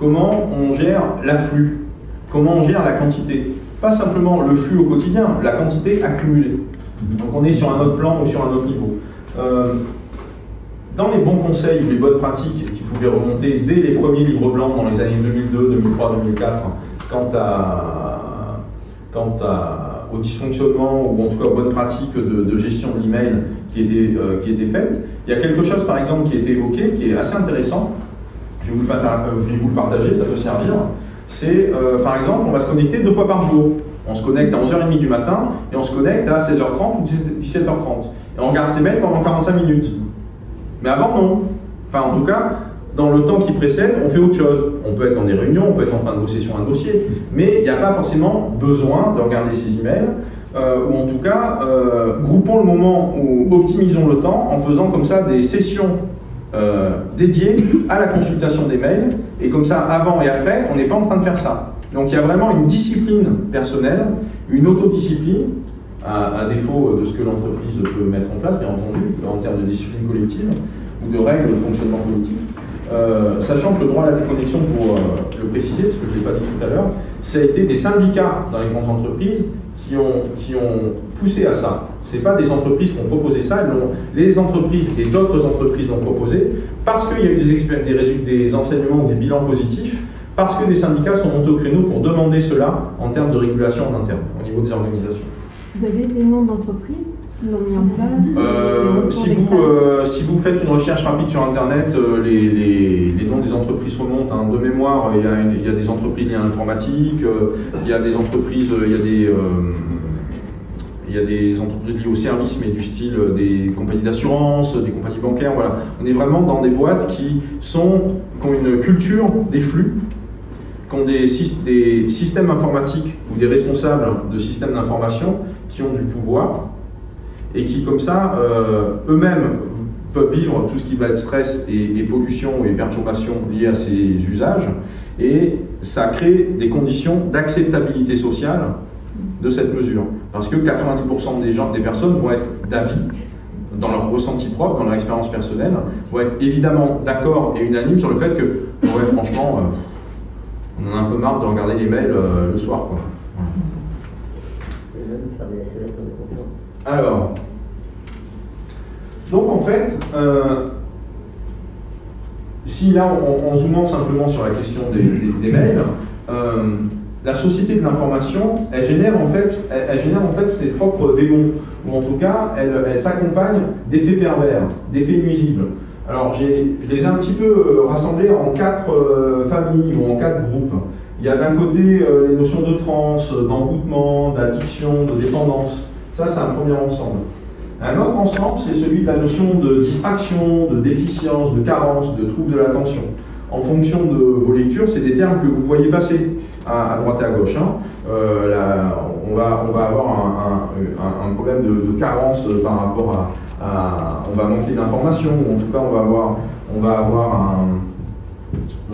comment on gère l'afflux, comment on gère la quantité. Pas simplement le flux au quotidien, la quantité accumulée. Donc on est sur un autre plan ou sur un autre niveau. Euh, Dans les bons conseils ou les bonnes pratiques qui pouvaient remonter dès les premiers livres blancs dans les années deux mille deux, deux mille trois, deux mille quatre, quant, à, quant à, au dysfonctionnement ou en tout cas aux bonnes pratiques de, de gestion de l'email qui étaient euh, faites, il y a quelque chose par exemple qui a été évoqué qui est assez intéressant, je vais vous le partager, ça peut servir, c'est euh, par exemple on va se connecter deux fois par jour. On se connecte à onze heures trente du matin et on se connecte à seize heures trente ou dix-sept heures trente. Et on regarde ses mails pendant quarante-cinq minutes. Mais avant, non. Enfin, en tout cas, dans le temps qui précède, on fait autre chose. On peut être dans des réunions, on peut être en train de bosser sur un dossier, mais il n'y a pas forcément besoin de regarder ses emails, euh, ou en tout cas, euh, groupons le moment ou optimisons le temps en faisant comme ça des sessions euh, dédiées à la consultation des mails, et comme ça, avant et après, on n'est pas en train de faire ça. Donc, il y a vraiment une discipline personnelle, une autodiscipline, à défaut de ce que l'entreprise peut mettre en place, bien entendu, en termes de discipline collective ou de règles de fonctionnement collectif. Euh, sachant que le droit à la déconnexion, pour euh, le préciser, parce que je ne l'ai pas dit tout à l'heure, ça a été des syndicats dans les grandes entreprises qui ont, qui ont poussé à ça. Ce n'est pas des entreprises qui ont proposé ça, les entreprises et d'autres entreprises l'ont proposé, parce qu'il y a eu des, des, résultats, des enseignements, des bilans positifs, parce que des syndicats sont montés au créneau pour demander cela en termes de régulation en interne, au niveau des organisations. Vous avez des noms d'entreprises qui l'ont mis en place euh, si, vous, euh, si vous faites une recherche rapide sur Internet, euh, les, les, les noms des entreprises remontent. Hein. De mémoire, il y, a une, il y a des entreprises liées à l'informatique, euh, il y a des entreprises, il y a des, euh, il y a des entreprises liées aux services, mais du style des compagnies d'assurance, des compagnies bancaires. Voilà. On est vraiment dans des boîtes qui, sont, qui ont une culture des flux, qui ont des, des systèmes informatiques ou des responsables de systèmes d'information qui ont du pouvoir et qui, comme ça, euh, eux-mêmes peuvent vivre tout ce qui va être stress et, et pollution et perturbation liées à ces usages. Et ça crée des conditions d'acceptabilité sociale de cette mesure. Parce que quatre-vingt-dix pour cent des gens, des personnes vont être d'avis, dans leur ressenti propre, dans leur expérience personnelle, vont être évidemment d'accord et unanimes sur le fait que, ouais, franchement, euh, on en a un peu marre de regarder les mails euh, le soir, quoi. Alors, donc en fait, euh, si là on, on zoomant simplement sur la question des, des, des mails, euh, la société de l'information, elle génère en fait, elle, elle génère en fait ses propres démons, ou en tout cas, elle, elle s'accompagne d'effets pervers, d'effets nuisibles. Alors, je les ai un petit peu rassemblés en quatre euh, familles ou en quatre groupes. Il y a d'un côté euh, les notions de transe, d'envoûtement, d'addiction, de dépendance. Ça, c'est un premier ensemble. Un autre ensemble, c'est celui de la notion de distraction, de déficience, de carence, de trouble de l'attention. En fonction de vos lectures, c'est des termes que vous voyez passer à, à droite et à gauche. Hein. Euh, là, on, va, on va avoir un, un, un problème de, de carence par rapport à, à... On va manquer d'informations, ou en tout cas, on va avoir, on va avoir un...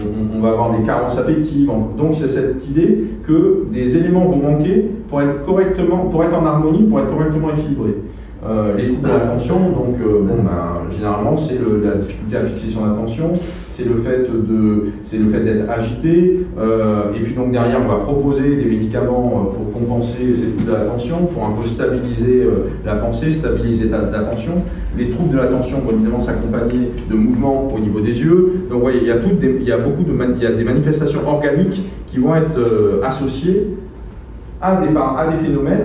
on, on va avoir des carences affectives. Donc c'est cette idée que des éléments vont manquer pour être, correctement, pour être en harmonie, pour être correctement équilibré. Euh, les troubles de l'attention, donc euh, bon, ben, généralement c'est la difficulté à fixer son attention, c'est le fait d'être agité, euh, et puis donc derrière on va proposer des médicaments pour compenser ces troubles de l'attention, pour un peu stabiliser euh, la pensée, stabiliser l'attention. Les troubles de l'attention vont évidemment s'accompagner de mouvements au niveau des yeux, donc ouais, il y a toutes des, il y a beaucoup de man, il y a des manifestations organiques qui vont être euh, associées à des, à des phénomènes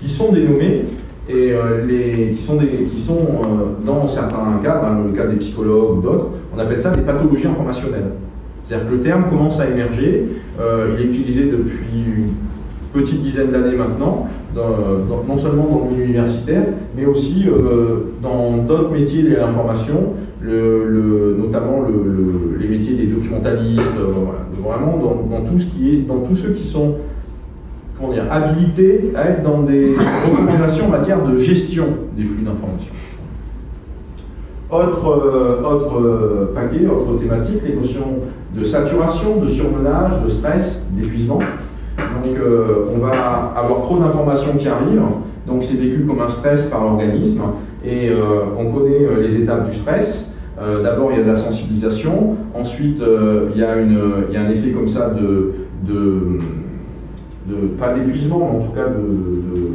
qui sont dénommés et euh, les, qui sont, des, qui sont euh, dans certains cas, hein, le cas des psychologues ou d'autres, on appelle ça des pathologies informationnelles. C'est-à-dire que le terme commence à émerger, euh, il est utilisé depuis une petite dizaine d'années maintenant, dans, dans, non seulement dans le milieu universitaire, mais aussi euh, dans d'autres métiers de l'information, le, le, notamment le, le, les métiers des documentalistes, euh, voilà, vraiment dans, dans, tout ce qui est, dans tous ceux qui sont Dire, habilité à être dans des recommandations en matière de gestion des flux d'informations. Autre, euh, autre euh, paquet, autre thématique, les notions de saturation, de surmenage, de stress, d'épuisement. Donc euh, on va avoir trop d'informations qui arrivent, donc c'est vécu comme un stress par l'organisme, et euh, on connaît euh, les étapes du stress. Euh, D'abord il y a de la sensibilisation, ensuite euh, il, y a une, il y a un effet comme ça de... de De, pas d'épuisement, mais en tout cas de, de,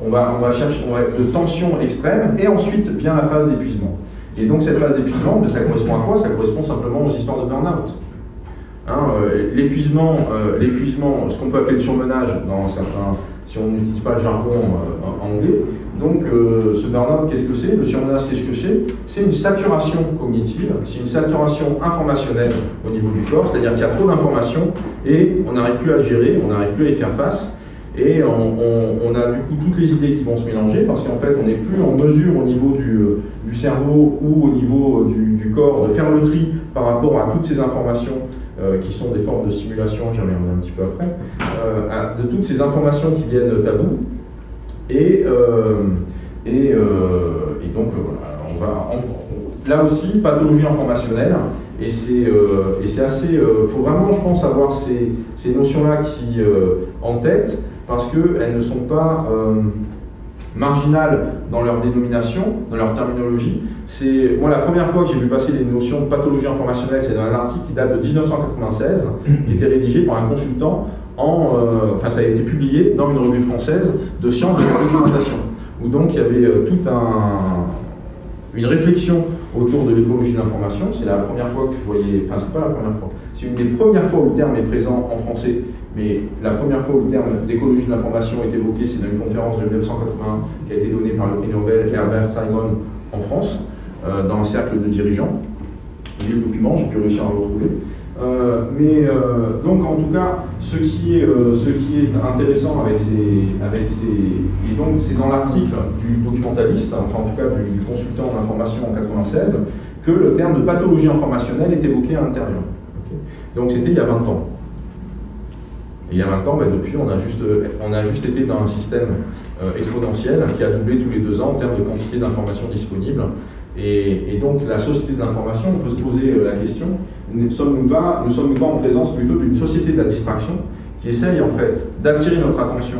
on, va, on va chercher on va, de tension extrême, et ensuite vient la phase d'épuisement. Et donc cette phase d'épuisement, ça correspond à quoi? Ça correspond simplement aux histoires de burn-out. Hein, euh, l'épuisement, euh, l'épuisement, ce qu'on peut appeler le surmenage, dans certains, si on n'utilise pas le jargon euh, anglais, donc euh, ce burn-out, qu'est-ce que c'est? Le surmenage, qu'est-ce que c'est? C'est une saturation cognitive, c'est une saturation informationnelle au niveau du corps, c'est-à-dire qu'il y a trop d'informations et on n'arrive plus à le gérer, on n'arrive plus à y faire face, et on, on, on a du coup toutes les idées qui vont se mélanger, parce qu'en fait on n'est plus en mesure au niveau du, du cerveau ou au niveau du, du corps de faire le tri par rapport à toutes ces informations euh, qui sont des formes de stimulation, j'y reviendrai un petit peu après, euh, à, de toutes ces informations qui viennent à vous. Et, euh, et, euh, et donc voilà, on va, on, là aussi, pathologie informationnelle, et c'est euh, assez, euh, faut vraiment je pense avoir ces, ces notions-là qui euh, en tête, parce qu'elles ne sont pas euh, marginales dans leur dénomination, dans leur terminologie. C'est, moi la première fois que j'ai vu passer les notions de pathologie informationnelle, c'est dans un article qui date de mille neuf cent quatre-vingt-seize, qui était rédigé par un consultant. En, euh, enfin, ça a été publié dans une revue française de sciences de la documentation, où donc il y avait euh, toute un, une réflexion autour de l'écologie de l'information. C'est la première fois que je voyais, enfin c'est pas la première fois, c'est une des premières fois où le terme est présent en français, mais la première fois où le terme d'écologie de l'information est évoqué, c'est dans une conférence de mille neuf cent quatre-vingt-un qui a été donnée par le prix Nobel Herbert Simon en France, euh, dans un cercle de dirigeants. J'ai le document, j'ai pu réussir à le retrouver. Euh, mais euh, donc en tout cas, ce qui est, euh, ce qui est intéressant avec ces, avec ces, et donc c'est dans l'article du documentaliste, enfin en tout cas du consultant en information en mille neuf cent quatre-vingt-seize, que le terme de pathologie informationnelle est évoqué à l'intérieur. Okay. Donc c'était il y a vingt ans. Et il y a vingt ans, ben, depuis, on a, juste, on a juste été dans un système euh, exponentiel qui a doublé tous les deux ans en termes de quantité d'informations disponibles. Et, et donc la société de l'information, on peut se poser euh, la question, ne sommes-nous pas, ne sommes-nous pas en présence plutôt d'une société de la distraction qui essaye en fait d'attirer notre attention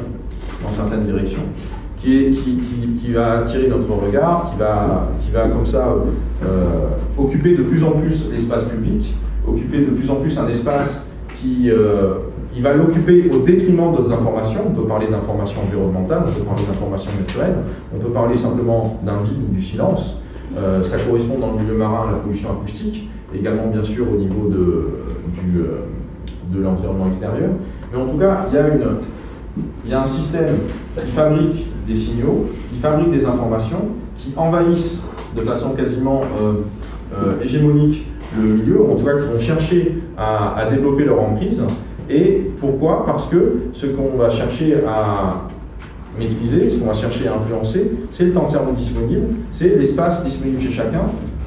dans certaines directions, qui, est, qui, qui, qui va attirer notre regard, qui va, qui va comme ça euh, occuper de plus en plus l'espace public, occuper de plus en plus un espace qui euh, il va l'occuper au détriment d'autres informations. On peut parler d'informations environnementales, on peut parler d'informations naturelles, on peut parler simplement d'un vide ou du silence. Euh, ça correspond dans le milieu marin à la pollution acoustique, également bien sûr au niveau de, du, euh, de l'environnement extérieur. Mais en tout cas, il y a une, il y a un système qui fabrique des signaux, qui fabrique des informations, qui envahissent de façon quasiment euh, euh, hégémonique le milieu, en tout cas qui vont chercher à, à développer leur emprise. Et pourquoi? Parce que ce qu'on va chercher à maîtriser, ce qu'on va chercher à influencer, c'est le temps de cerveau disponible, c'est l'espace disponible chez chacun,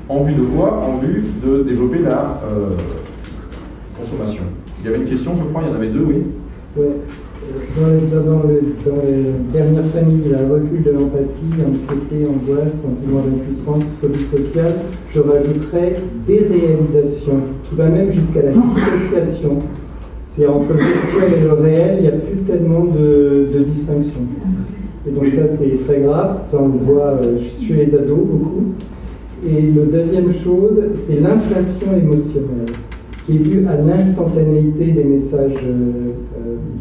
en vue de quoi? En vue de développer la euh, consommation. Il y avait une question, je crois, il y en avait deux, oui. Ouais. dans les, dans les, dans les dernières familles, il a le recul de l'empathie, anxiété, angoisse, sentiment d'impuissance, phobie sociale. Je rajouterais déréalisation, qui va même jusqu'à la dissociation. C'est-à-dire entre le virtuel et le réel, il n'y a plus tellement de, de distinction. Et donc ça, c'est très grave. Ça, on le voit chez les ados beaucoup. Et la deuxième chose, c'est l'inflation émotionnelle, qui est due à l'instantanéité des messages, euh,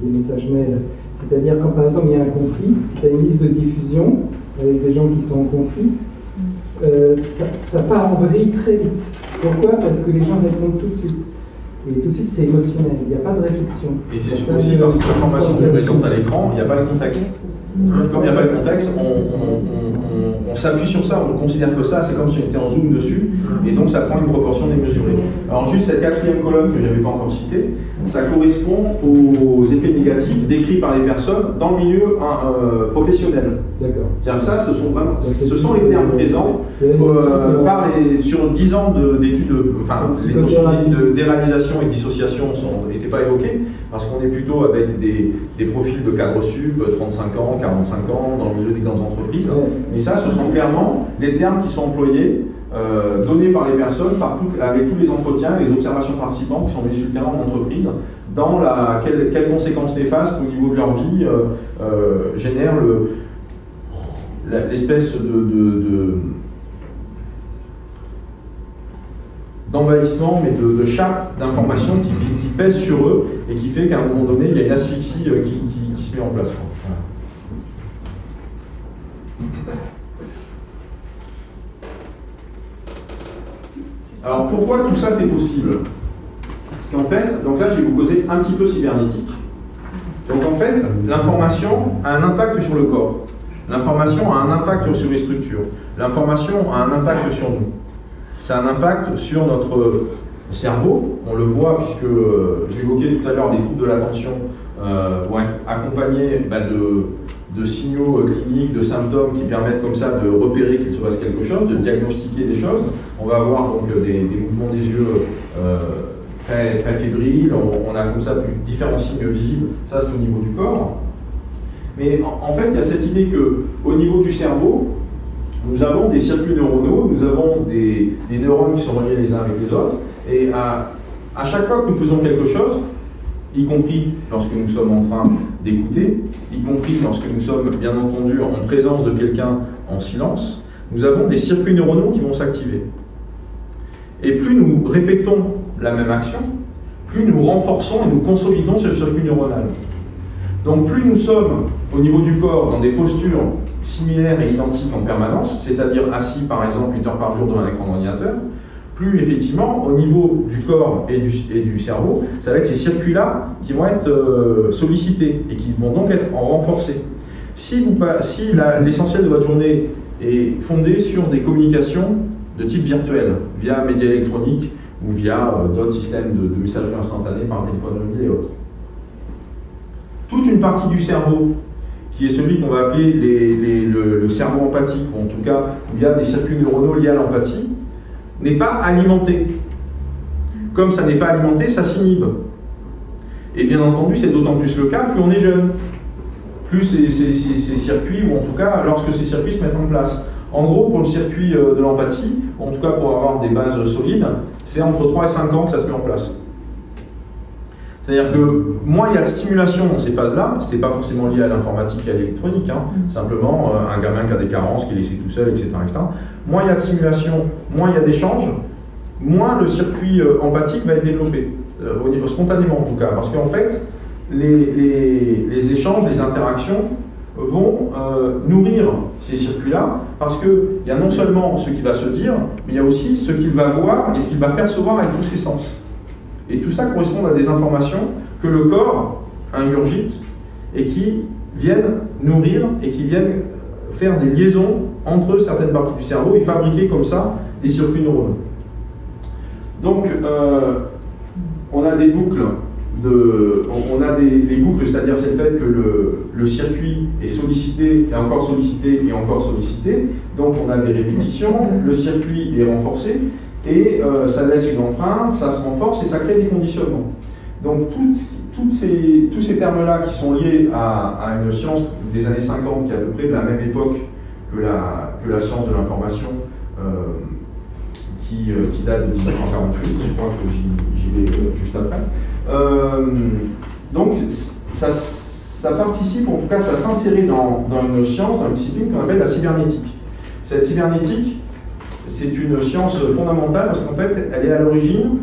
des messages mails. C'est-à-dire quand par exemple il y a un conflit, il y a une liste de diffusion avec des gens qui sont en conflit, euh, ça, ça part en vrille très vite. Pourquoi? Parce que les gens répondent tout de suite. Et tout de suite c'est émotionnel, il n'y a pas de réflexion. Et c'est surtout aussi parce que l'information qu'on présente à l'écran, il n'y a pas de contexte. Hein, comme il n'y a pas de contexte, on, on, on, on, on s'appuie sur ça, on considère que ça, c'est comme si on était en zoom dessus, et donc ça prend une proportion démesurée. Alors juste cette quatrième colonne que je n'avais pas encore citée, ça correspond aux effets négatifs décrits par les personnes dans le milieu euh, professionnel. D'accord. Ça, ce sont, vraiment, ce sont les termes présents euh, par les, sur dix ans d'études, enfin les notions de déréalisation et de dissociation n'étaient pas évoquées, parce qu'on est plutôt avec des, des profils de cadres sup, trente-cinq ans, quarante-cinq ans, dans le milieu des grandes entreprises. Et ça, ce sont clairement les termes qui sont employés, euh, donnés par les personnes, par tout, avec tous les entretiens, les observations participants qui sont venus sur le terrain en entreprise, dans la, quelles, quelles conséquences néfastes au niveau de leur vie euh, euh, génèrent le, l'espèce de, de, de d'envahissement, mais de, de chape d'informations qui, qui pèse sur eux et qui fait qu'à un moment donné, il y a une asphyxie qui, qui, qui se met en place. Voilà. Alors pourquoi tout ça c'est possible? Parce qu'en fait, donc là je vais vous causer un petit peu cybernétique. Donc en fait, l'information a un impact sur le corps, l'information a un impact sur les structures, l'information a un impact sur nous. Ça a un impact sur notre cerveau, on le voit puisque euh, j'évoquais tout à l'heure les troubles de l'attention euh, vont être accompagnés bah, de... de signaux cliniques, de symptômes qui permettent comme ça de repérer qu'il se passe quelque chose, de diagnostiquer des choses. On va avoir donc des, des mouvements des yeux euh, très, très fébriles, on, on a comme ça différents signes visibles, ça c'est au niveau du corps. Mais en, en fait, il y a cette idée qu'au niveau du cerveau, nous avons des circuits neuronaux, nous avons des, des neurones qui sont reliés les uns avec les autres, et à, à chaque fois que nous faisons quelque chose, y compris lorsque nous sommes en train d'écouter, y compris lorsque nous sommes, bien entendu, en présence de quelqu'un en silence, nous avons des circuits neuronaux qui vont s'activer. Et plus nous répétons la même action, plus nous renforçons et nous consolidons ce circuit neuronal. Donc plus nous sommes, au niveau du corps, dans des postures similaires et identiques en permanence, c'est-à-dire assis, par exemple, huit heures par jour devant un écran d'ordinateur, plus effectivement, au niveau du corps et du, et du cerveau, ça va être ces circuits-là qui vont être euh, sollicités et qui vont donc être renforcés. Si, si l'essentiel de votre journée est fondé sur des communications de type virtuel, via médias électroniques ou via euh, d'autres systèmes de, de messagerie instantanée par téléphone mobile et autres, toute une partie du cerveau, qui est celui qu'on va appeler les, les, le, le cerveau empathique, ou en tout cas, il y a des circuits neuronaux liés à l'empathie, n'est pas alimenté. Comme ça n'est pas alimenté, ça s'inhibe. Et bien entendu, c'est d'autant plus le cas plus on est jeune. Plus ces, ces, ces, ces circuits, ou en tout cas lorsque ces circuits se mettent en place. En gros, pour le circuit de l'empathie, ou en tout cas pour avoir des bases solides, c'est entre trois et cinq ans que ça se met en place. C'est-à-dire que moins il y a de stimulation dans ces phases-là, c'est pas forcément lié à l'informatique et à l'électronique, hein, simplement euh, un gamin qui a des carences, qui est laissé tout seul, et cetera, et cetera. Moins il y a de stimulation, moins il y a d'échanges, moins le circuit euh, empathique va être développé, euh, au niveau, spontanément en tout cas, parce qu'en fait, les, les, les échanges, les interactions vont euh, nourrir ces circuits-là, parce qu'il y a non seulement ce qu'il va se dire, mais il y a aussi ce qu'il va voir et ce qu'il va percevoir avec tous ses sens. Et tout ça correspond à des informations que le corps ingurgite et qui viennent nourrir et qui viennent faire des liaisons entre certaines parties du cerveau et fabriquer comme ça des circuits neuronaux. Donc, euh, on a des boucles, de, on a des, des boucles, c'est-à-dire c'est le fait que le, le circuit est sollicité, et encore sollicité, et encore sollicité. Donc, on a des répétitions, le circuit est renforcé. Et euh, ça laisse une empreinte, ça se renforce et ça crée des conditionnements. Donc toutes, toutes ces, tous ces termes-là qui sont liés à, à une science des années cinquante, qui est à peu près de la même époque que la, que la science de l'information, euh, qui, euh, qui date de mille neuf cent quarante-huit, je crois que j'y vais euh, juste après. Euh, donc ça, ça participe, en tout cas ça s'insérait dans, dans une science, dans une discipline qu'on appelle la cybernétique. Cette cybernétique, c'est une science fondamentale parce qu'en fait elle est à l'origine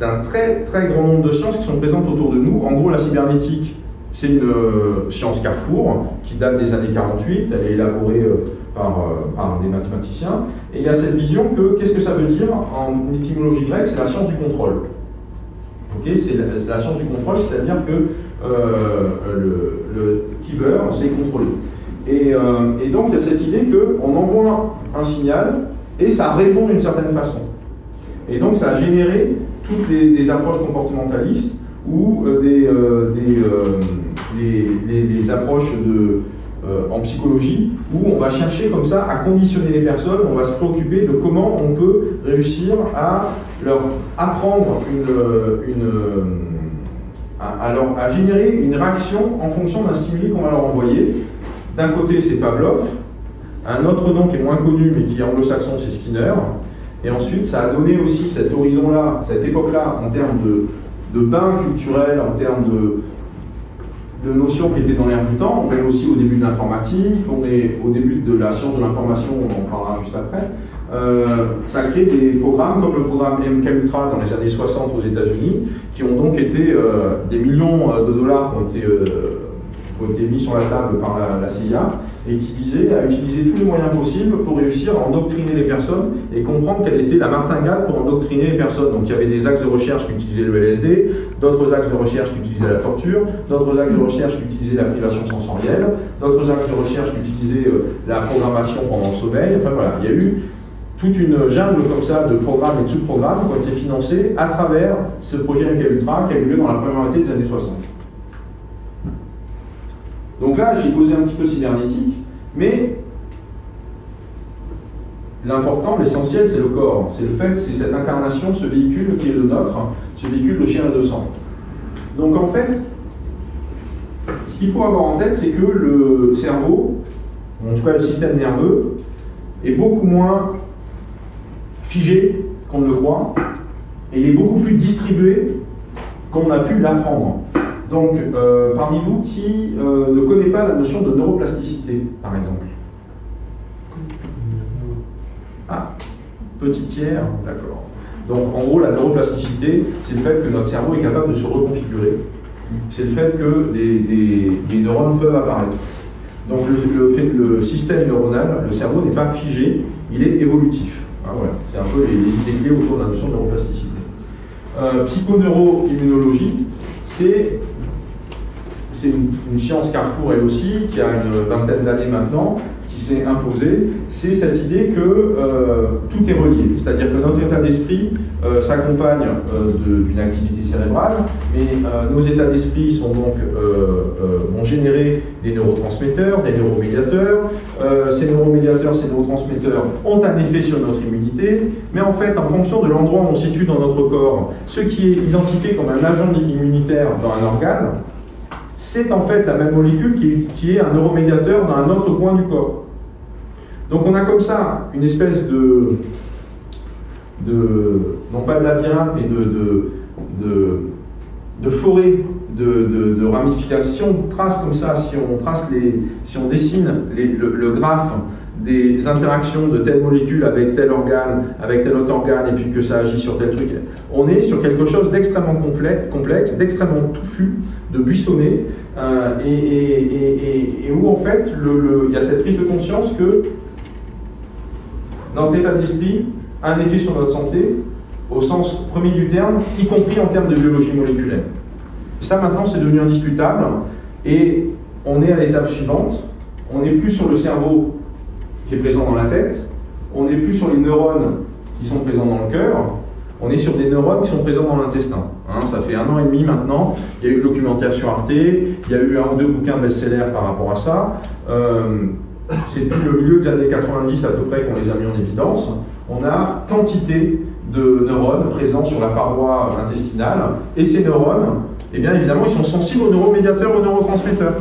d'un très très grand nombre de sciences qui sont présentes autour de nous. En gros, la cybernétique, c'est une euh, science carrefour qui date des années quarante-huit, elle est élaborée euh, par, euh, par des mathématiciens, et il y a cette vision que, qu'est-ce que ça veut dire en étymologie grecque, c'est la science du contrôle. Okay, c'est la, la science du contrôle, c'est-à-dire que euh, le, le keeper, c'est contrôlé. Et, euh, et donc il y a cette idée qu'on envoie un signal et ça répond d'une certaine façon. Et donc ça a généré toutes les, les approches comportementalistes ou euh, des, euh, des, euh, les, les, les approches de, euh, en psychologie où on va chercher comme ça à conditionner les personnes, on va se préoccuper de comment on peut réussir à leur apprendre une, une, à, à, leur, à générer une réaction en fonction d'un stimuli qu'on va leur envoyer. D'un côté c'est Pavlov, un autre nom qui est moins connu mais qui est anglo-saxon c'est Skinner. Et ensuite, ça a donné aussi cet horizon-là, cette époque-là, en termes de, de bain culturel, en termes de, de notions qui étaient dans l'air du temps. On est aussi au début de l'informatique, on est au début de la science de l'information, on en parlera juste après. Euh, ça a créé des programmes comme le programme M K Ultra dans les années soixante aux États-Unis, qui ont donc été euh, des millions de dollars qui ont été, euh, qui ont été mis sur la table par la, la C I A. Et qui visait à utiliser tous les moyens possibles pour réussir à endoctriner les personnes et comprendre quelle était la martingale pour endoctriner les personnes. Donc il y avait des axes de recherche qui utilisaient le L S D, d'autres axes de recherche qui utilisaient la torture, d'autres axes de recherche qui utilisaient la privation sensorielle, d'autres axes de recherche qui utilisaient la programmation pendant le sommeil. Enfin voilà, il y a eu toute une jungle comme ça de programmes et de sous-programmes qui ont été financés à travers ce projet M K Ultra qui a eu lieu dans la première moitié des années soixante. Donc là, j'ai posé un petit peu cybernétique, mais l'important, l'essentiel, c'est le corps. C'est le fait, c'est cette incarnation, ce véhicule qui est le nôtre, ce véhicule de chair et de sang. Donc en fait, ce qu'il faut avoir en tête, c'est que le cerveau, en tout cas le système nerveux, est beaucoup moins figé qu'on ne le croit, et il est beaucoup plus distribué qu'on a pu l'apprendre. Donc, euh, parmi vous, qui euh, ne connaît pas la notion de neuroplasticité, par exemple? Ah, petit tiers, d'accord. Donc, en gros, la neuroplasticité, c'est le fait que notre cerveau est capable de se reconfigurer. C'est le fait que des, des, des neurones peuvent apparaître. Donc, le, le, fait, le système neuronal, le cerveau n'est pas figé, il est évolutif. Ah, voilà. C'est un peu les, les idées clés autour de la notion de neuroplasticité. Euh, Psychoneuro-immunologie, c'est... C'est une, une science carrefour, elle aussi, qui a une vingtaine d'années maintenant, qui s'est imposée. C'est cette idée que euh, tout est relié. C'est-à-dire que notre état d'esprit euh, s'accompagne euh, d'une activité cérébrale, mais euh, nos états d'esprit sont donc, euh, euh, vont générer des neurotransmetteurs, des neuromédiateurs. Euh, ces neuromédiateurs, ces neurotransmetteurs ont un effet sur notre immunité, mais en fait, en fonction de l'endroit où on se situe dans notre corps, ce qui est identifié comme un agent immunitaire dans un organe, c'est en fait la même molécule qui est, qui est un neuromédiateur dans un autre coin du corps. Donc on a comme ça une espèce de, de non pas de labyrinthe, mais de, de, de, de forêt de, de, de ramifications. Si on trace comme ça, si on, trace les, si on dessine les, le, le graphe des interactions de telle molécule avec tel organe, avec tel autre organe, et puis que ça agit sur tel truc, on est sur quelque chose d'extrêmement complexe, d'extrêmement touffu, de buissonné, euh, et, et, et, et où en fait, le, le, il y a cette prise de conscience que notre état d'esprit a un effet sur notre santé, au sens premier du terme, y compris en termes de biologie moléculaire. Ça maintenant, c'est devenu indiscutable, et on est à l'étape suivante, on n'est plus sur le cerveau qui est présent dans la tête, on n'est plus sur les neurones qui sont présents dans le cœur, on est sur des neurones qui sont présents dans l'intestin. Hein, ça fait un an et demi maintenant, il y a eu une documentaire sur Arte, il y a eu un ou deux bouquins best-sellers par rapport à ça. Euh, C'est depuis le milieu des années quatre-vingt-dix à peu près qu'on les a mis en évidence. On a quantité de neurones présents sur la paroi intestinale, et ces neurones, eh bien évidemment, ils sont sensibles aux neuromédiateurs, aux neurotransmetteurs.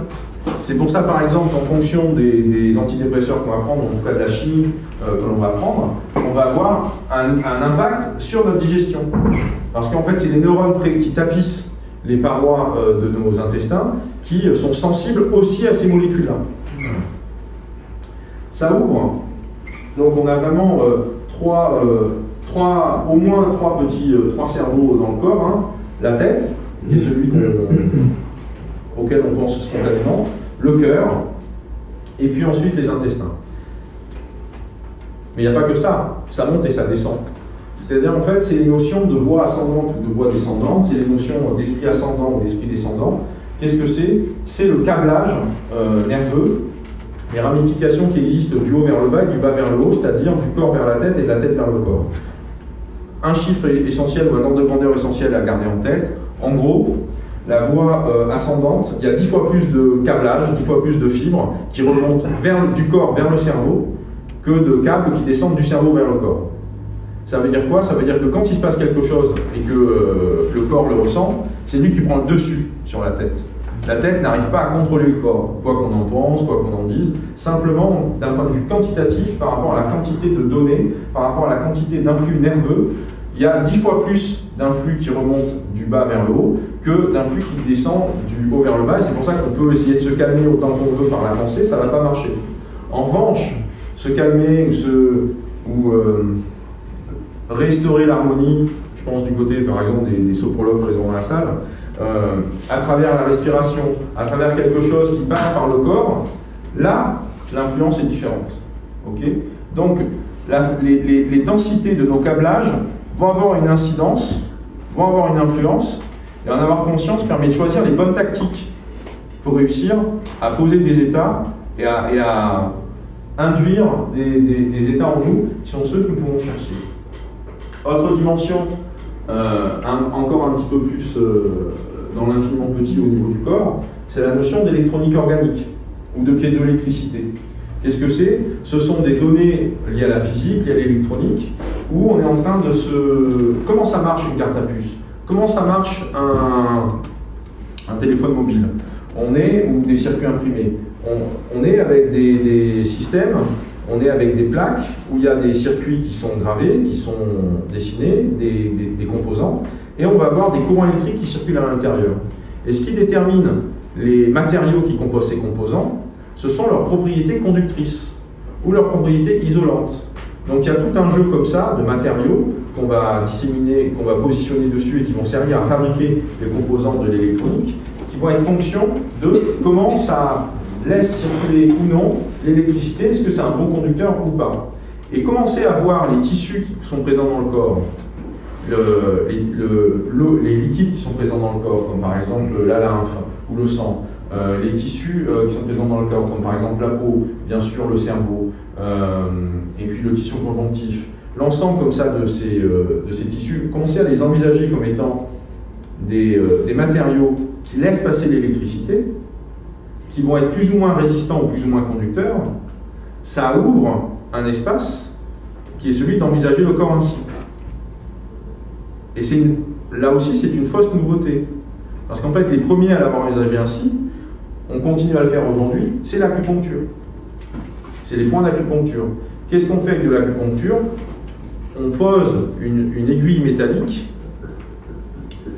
C'est pour ça, par exemple, qu'en fonction des, des antidépresseurs qu'on va prendre, en tout cas de la chimie euh, que l'on va prendre, on va avoir un, un impact sur notre digestion. Parce qu'en fait, c'est les neurones qui tapissent les parois euh, de nos intestins qui sont sensibles aussi à ces molécules-là. Ça ouvre. Donc on a vraiment euh, trois, euh, trois, au moins trois petits euh, trois cerveaux dans le corps. Hein. La tête, qui est celui qu'on... auquel on pense spontanément, le cœur, et puis ensuite les intestins. Mais il n'y a pas que ça, ça monte et ça descend. C'est-à-dire en fait, c'est les notions de voie ascendante ou de voie descendante, c'est les notions d'esprit ascendant ou d'esprit descendant. Qu'est-ce que c'est? C'est le câblage euh, nerveux, les ramifications qui existent du haut vers le bas, du bas vers le haut, c'est-à-dire du corps vers la tête et de la tête vers le corps. Un chiffre essentiel ou un ordre de grandeur essentiel à garder en tête, en gros, la voie euh, ascendante, il y a dix fois plus de câblage, dix fois plus de fibres qui remontent vers, du corps vers le cerveau que de câbles qui descendent du cerveau vers le corps. Ça veut dire quoi? Ça veut dire que quand il se passe quelque chose et que euh, le corps le ressent, c'est lui qui prend le dessus sur la tête. La tête n'arrive pas à contrôler le corps, quoi qu'on en pense, quoi qu'on en dise, simplement d'un point de vue quantitatif, par rapport à la quantité de données, par rapport à la quantité d'influx nerveux, il y a dix fois plus d'influx qui remonte du bas vers le haut que d'influx qui descend du haut vers le bas. C'est pour ça qu'on peut essayer de se calmer autant qu'on veut par la pensée, ça ne va pas marcher. En revanche, se calmer ou, se, ou euh, restaurer l'harmonie, je pense du côté par exemple des, des sophrologues présents dans la salle, euh, à travers la respiration, à travers quelque chose qui passe par le corps, là, l'influence est différente. Okay, donc, la, les, les, les densités de nos câblages vont avoir une incidence, vont avoir une influence, et en avoir conscience permet de choisir les bonnes tactiques pour réussir à poser des états et à, et à induire des, des, des états en nous qui sont ceux que nous pouvons chercher. Autre dimension, euh, un, encore un petit peu plus euh, dans l'infiniment petit au niveau du corps, c'est la notion d'électronique organique ou de piézoélectricité. Qu'est-ce que c'est? Ce sont des données liées à la physique, liées à l'électronique, où on est en train de se... Comment ça marche une carte à puce? Comment ça marche un, un téléphone mobile? On est, ou des circuits imprimés, on, on est avec des, des systèmes, on est avec des plaques, où il y a des circuits qui sont gravés, qui sont dessinés, des, des, des composants, et on va avoir des courants électriques qui circulent à l'intérieur. Et ce qui détermine les matériaux qui composent ces composants, ce sont leurs propriétés conductrices ou leurs propriétés isolantes. Donc il y a tout un jeu comme ça de matériaux qu'on va disséminer, qu'on va positionner dessus et qui vont servir à fabriquer les composants de l'électronique, qui vont être fonction de comment ça laisse circuler ou non l'électricité, est-ce que c'est un bon conducteur ou pas. Et commencer à voir les tissus qui sont présents dans le corps, le, les, le, le, les liquides qui sont présents dans le corps, comme par exemple la lymphe ou le sang, Euh, les tissus euh, qui sont présents dans le corps, comme par exemple la peau, bien sûr le cerveau, euh, et puis le tissu conjonctif, l'ensemble comme ça de ces, euh, de ces tissus, commencer à les envisager comme étant des, euh, des matériaux qui laissent passer l'électricité, qui vont être plus ou moins résistants ou plus ou moins conducteurs, ça ouvre un espace qui est celui d'envisager le corps ainsi. Et c'est une... là aussi c'est une fausse nouveauté, parce qu'en fait les premiers à l'avoir envisagé ainsi, on continue à le faire aujourd'hui, c'est l'acupuncture. C'est les points d'acupuncture. Qu'est-ce qu'on fait avec de l'acupuncture? On pose une, une aiguille métallique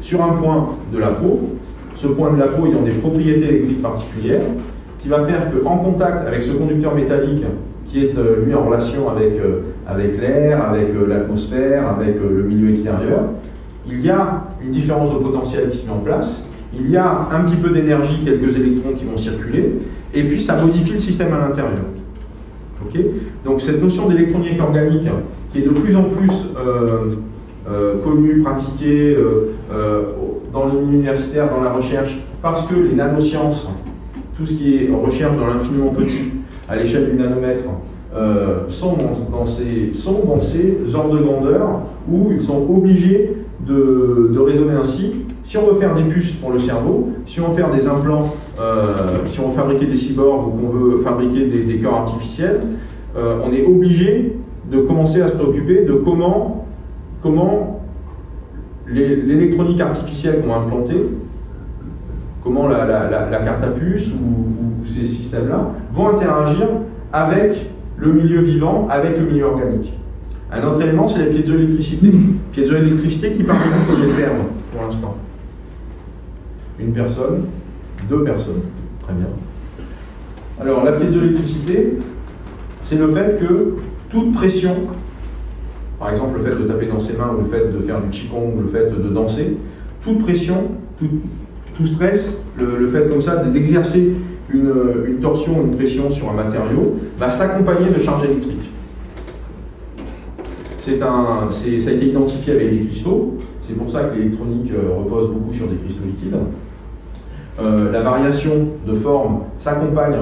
sur un point de la peau. Ce point de la peau ayant des propriétés électriques particulières, qui va faire qu'en contact avec ce conducteur métallique, qui est euh, lui en relation avec, euh, avec l'air, avec euh, l'atmosphère, avec euh, le milieu extérieur, il y a une différence de potentiel qui se met en place. Il y a un petit peu d'énergie, quelques électrons qui vont circuler, et puis ça modifie le système à l'intérieur. Okay, donc cette notion d'électronique organique, qui est de plus en plus euh, euh, connue, pratiquée euh, euh, dans l'universitaire, dans la recherche, parce que les nanosciences, tout ce qui est recherche dans l'infiniment petit, à l'échelle du nanomètre, euh, sont, dans, dans ces, sont dans ces ordres de grandeur où ils sont obligés de, de raisonner ainsi. Si on veut faire des puces pour le cerveau, si on veut faire des implants, euh, si on veut fabriquer des cyborgs ou qu'on veut fabriquer des, des corps artificiels, euh, on est obligé de commencer à se préoccuper de comment comment l'électronique artificielle qu'on a implantée, comment la, la, la, la carte à puce ou, ou ces systèmes-là vont interagir avec le milieu vivant, avec le milieu organique. Un autre élément, c'est la piézoélectricité. Piézoélectricité qui particulièrement les termes, pour l'instant. Une personne, deux personnes. Très bien. Alors, la piézoélectricité, c'est le fait que toute pression, par exemple le fait de taper dans ses mains, ou le fait de faire du qigong, ou le fait de danser, toute pression, tout, tout stress, le, le fait comme ça d'exercer une, une torsion, une pression sur un matériau, va s'accompagner de charges électriques. Un, ça a été identifié avec les cristaux, c'est pour ça que l'électronique repose beaucoup sur des cristaux liquides. Euh, la variation de forme s'accompagne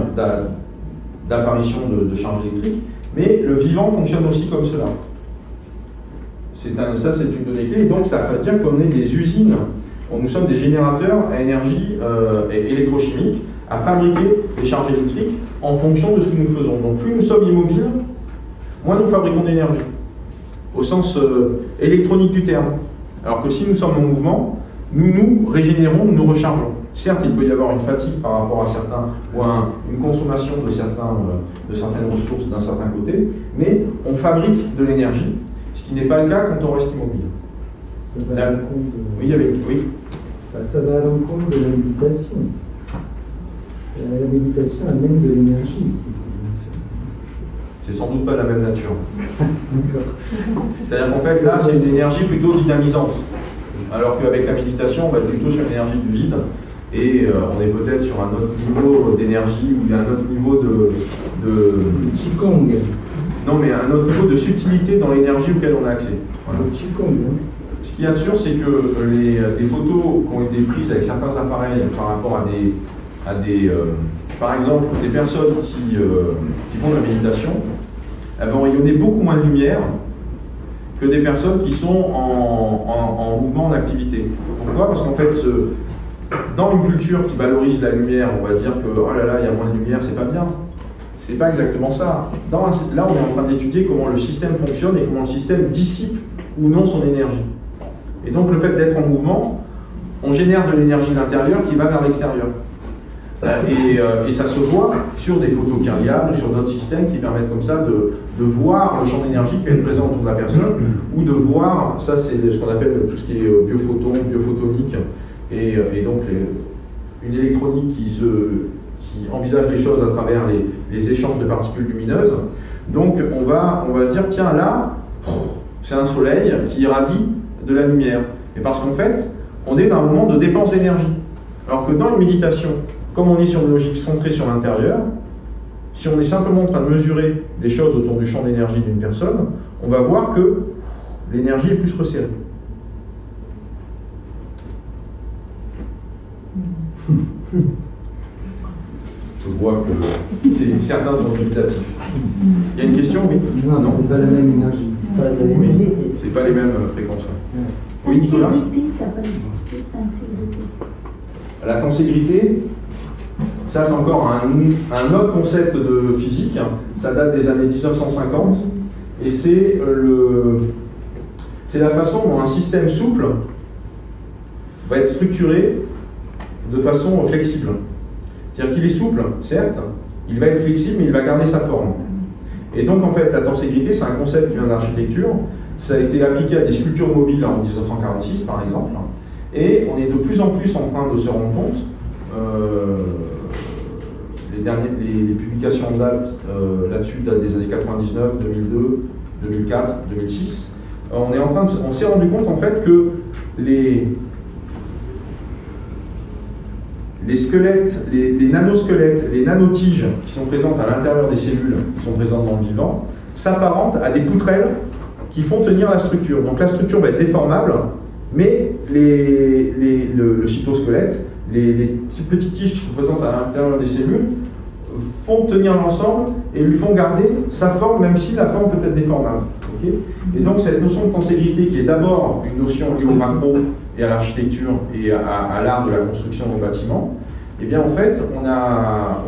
d'apparition de, de charges électriques, mais le vivant fonctionne aussi comme cela. Un, ça, c'est une donnée clé, et donc ça veut dire qu'on est des usines, nous sommes des générateurs à énergie euh, électrochimique à fabriquer des charges électriques en fonction de ce que nous faisons. Donc plus nous sommes immobiles, moins nous fabriquons d'énergie, au sens euh, électronique du terme. Alors que si nous sommes en mouvement, nous nous régénérons, nous nous rechargeons. Certes, il peut y avoir une fatigue par rapport à certains, ou à un, une consommation de, certains, euh, de certaines ressources d'un certain côté, mais on fabrique de l'énergie, ce qui n'est pas le cas quand on reste immobile. Ça va à l'encontre de... Oui, avec... oui. Ça va à l'encontre de la méditation. La méditation amène de l'énergie. C'est sans doute pas la même nature. C'est-à-dire qu'en fait, là, c'est une énergie plutôt dynamisante. Alors qu'avec la méditation, on va être plutôt sur l'énergie du vide. Et euh, on est peut-être sur un autre niveau d'énergie ou un autre niveau de... de... Qigong. Non, mais un autre niveau de subtilité dans l'énergie auquel on a accès. Voilà. Le Qigong. Ce qu'il y a de sûr, c'est que les, les photos qui ont été prises avec certains appareils par rapport à des... À des euh, par exemple, des personnes qui, euh, qui font de la méditation, elles vont rayonner beaucoup moins de lumière que des personnes qui sont en, en, en mouvement, en activité. Pourquoi? Parce qu'en fait, ce, dans une culture qui valorise la lumière, on va dire que oh là là, il y a moins de lumière, c'est pas bien. C'est pas exactement ça. Dans, là, on est en train d'étudier comment le système fonctionne et comment le système dissipe ou non son énergie. Et donc, le fait d'être en mouvement, on génère de l'énergie de l'intérieur qui va vers l'extérieur. Et, euh, et ça se voit sur des photos cardiaques, sur d'autres systèmes qui permettent comme ça de, de voir le champ d'énergie qui est présent autour de la personne, ou de voir, ça c'est ce qu'on appelle tout ce qui est biophoton, biophotonique, et, et donc les, une électronique qui, se, qui envisage les choses à travers les, les échanges de particules lumineuses. Donc on va, on va se dire, tiens là, c'est un soleil qui irradie de la lumière. Et parce qu'en fait, on est dans un moment de dépense d'énergie. Alors que dans une méditation, comme on est sur une logique centrée sur l'intérieur, si on est simplement en train de mesurer des choses autour du champ d'énergie d'une personne, on va voir que l'énergie est plus resserrée. Je vois que certains sont résultatifs. Il y a une question, oui? Non, non. C'est pas la même énergie. Oui, c'est pas les mêmes fréquences. Oui, Nicolas? La tenségrité, ça c'est encore un, un autre concept de physique, ça date des années mille neuf cent cinquante, et c'est la façon dont un système souple va être structuré de façon flexible. C'est-à-dire qu'il est souple, certes, il va être flexible, mais il va garder sa forme. Et donc en fait, la tenségrité, c'est un concept qui vient d'architecture, ça a été appliqué à des sculptures mobiles en mille neuf cent quarante-six par exemple, et on est de plus en plus en train de se rendre compte. Euh, les, derniers, les, les publications en date euh, là-dessus datent des années quatre-vingt-dix-neuf, deux mille deux, deux mille quatre, deux mille six. Euh, on est en train de, on s'est rendu compte en fait que les, les squelettes, les, les nanosquelettes, les nanotiges qui sont présentes à l'intérieur des cellules, qui sont présentes dans le vivant, s'apparentent à des poutrelles qui font tenir la structure. Donc la structure va être déformable, mais les, les, le, le cytosquelette, Les, les petites tiges qui se présentent à l'intérieur des cellules font tenir l'ensemble et lui font garder sa forme, même si la forme peut être déformable. Okay, et donc cette notion de tenségrité, qui est d'abord une notion liée au macro et à l'architecture et à, à, à l'art de la construction d'un bâtiment, et bien en fait on a,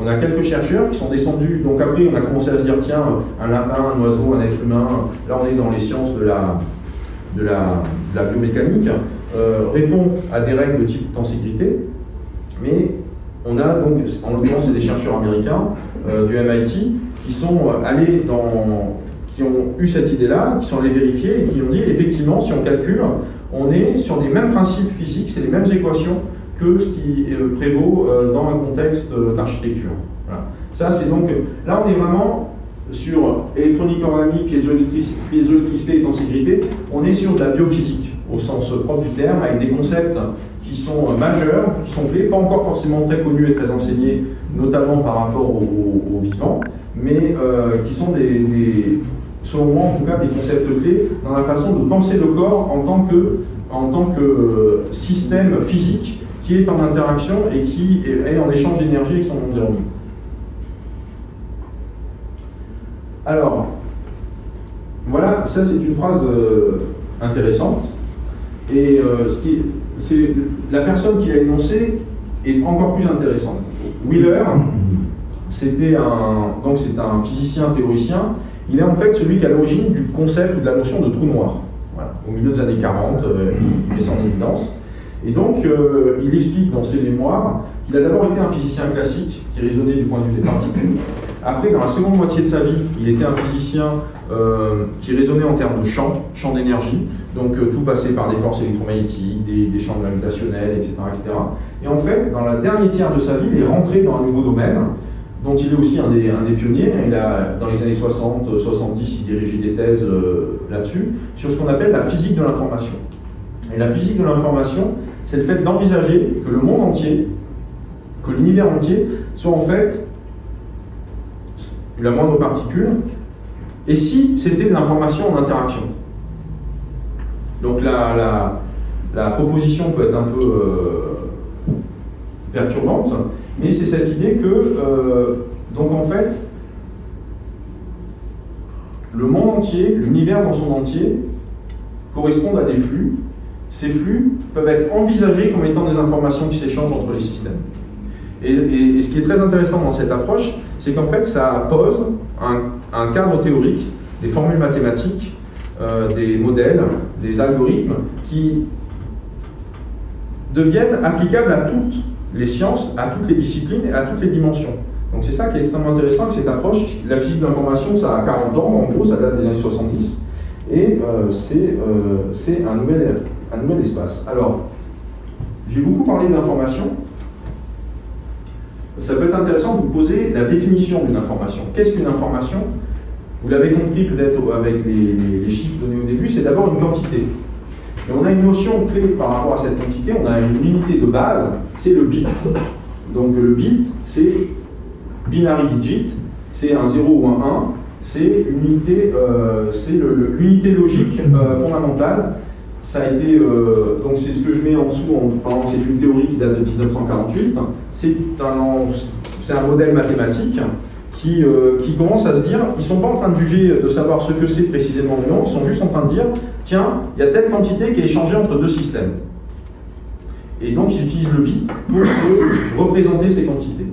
on a quelques chercheurs qui sont descendus, donc après on a commencé à se dire tiens, un lapin, un oiseau, un être humain, là on est dans les sciences de la, de la, de la biomécanique, euh, répond à des règles de type tensibilité, mais on a donc, en l'occurrence c'est des chercheurs américains euh, du M I T qui sont allés dans, qui ont eu cette idée-là, qui sont allés vérifier et qui ont dit effectivement si on calcule, on est sur les mêmes principes physiques, c'est les mêmes équations que ce qui euh, prévaut euh, dans un contexte euh, d'architecture. Voilà. Ça c'est donc, là on est vraiment sur électronique organique, piézoélectricité et tensibilité, on est sur de la biophysique au sens propre du terme, avec des concepts qui sont majeurs, qui sont clés, pas encore forcément très connus et très enseignés, notamment par rapport aux au, au vivants, mais euh, qui sont des, des, selon moi en tout cas, des concepts clés dans la façon de penser le corps en tant que, en tant que euh, système physique qui est en interaction et qui est en échange d'énergie avec son environnement. Alors, voilà, ça c'est une phrase euh, intéressante, et euh, ce qui, c'est, la personne qui l'a énoncée est encore plus intéressante. Wheeler, c'était un, donc c'est un physicien théoricien, il est en fait celui qui est à l'origine du concept ou de la notion de trou noir, voilà, au milieu des années quarante, euh, il met ça en évidence. Et donc, euh, il explique dans ses mémoires qu'il a d'abord été un physicien classique qui raisonnait du point de vue des particules. Après, dans la seconde moitié de sa vie, il était un physicien euh, qui raisonnait en termes de champ, champ d'énergie. Donc, euh, tout passait par des forces électromagnétiques, des, des champs gravitationnels, et cetera, et cetera. Et en fait, dans la dernière tiers de sa vie, il est rentré dans un nouveau domaine, dont il est aussi un des, un des pionniers. Il a, dans les années soixante soixante-dix, il dirigeait des thèses euh, là-dessus, sur ce qu'on appelle la physique de l'information. Et la physique de l'information, c'est le fait d'envisager que le monde entier, que l'univers entier, soit en fait la moindre particule, et si c'était de l'information en interaction. Donc la, la, la proposition peut être un peu euh, perturbante, mais c'est cette idée que, euh, donc en fait, le monde entier, l'univers dans son entier, correspondent à des flux. Ces flux peuvent être envisagés comme étant des informations qui s'échangent entre les systèmes. Et, et, et ce qui est très intéressant dans cette approche, c'est qu'en fait ça pose un, un cadre théorique, des formules mathématiques, euh, des modèles, des algorithmes qui deviennent applicables à toutes les sciences, à toutes les disciplines et à toutes les dimensions. Donc c'est ça qui est extrêmement intéressant avec cette approche. La physique de l'information, ça a quarante ans, en gros ça date des années soixante-dix, et euh, c'est euh, c'est un nouvel élève. un nouvel espace. Alors, j'ai beaucoup parlé d'information. Ça peut être intéressant de vous poser la définition d'une information. Qu'est-ce qu'une information? Vous l'avez compris peut-être avec les, les chiffres donnés au début, c'est d'abord une quantité. Et on a une notion clé par rapport à cette quantité, on a une unité de base, c'est le bit. Donc le bit, c'est binary digit, c'est un zéro ou un un, c'est une unité, euh, c'est le, le, l'unité logique euh, fondamentale. Ça a été, euh, donc c'est ce que je mets en dessous, en, en, c'est une théorie qui date de mille neuf cent quarante-huit, c'est un, un modèle mathématique qui, euh, qui commence à se dire, ils ne sont pas en train de juger, de savoir ce que c'est précisément ou non, ils sont juste en train de dire, tiens, il y a telle quantité qui est échangée entre deux systèmes. Et donc ils utilisent le bit pour représenter ces quantités.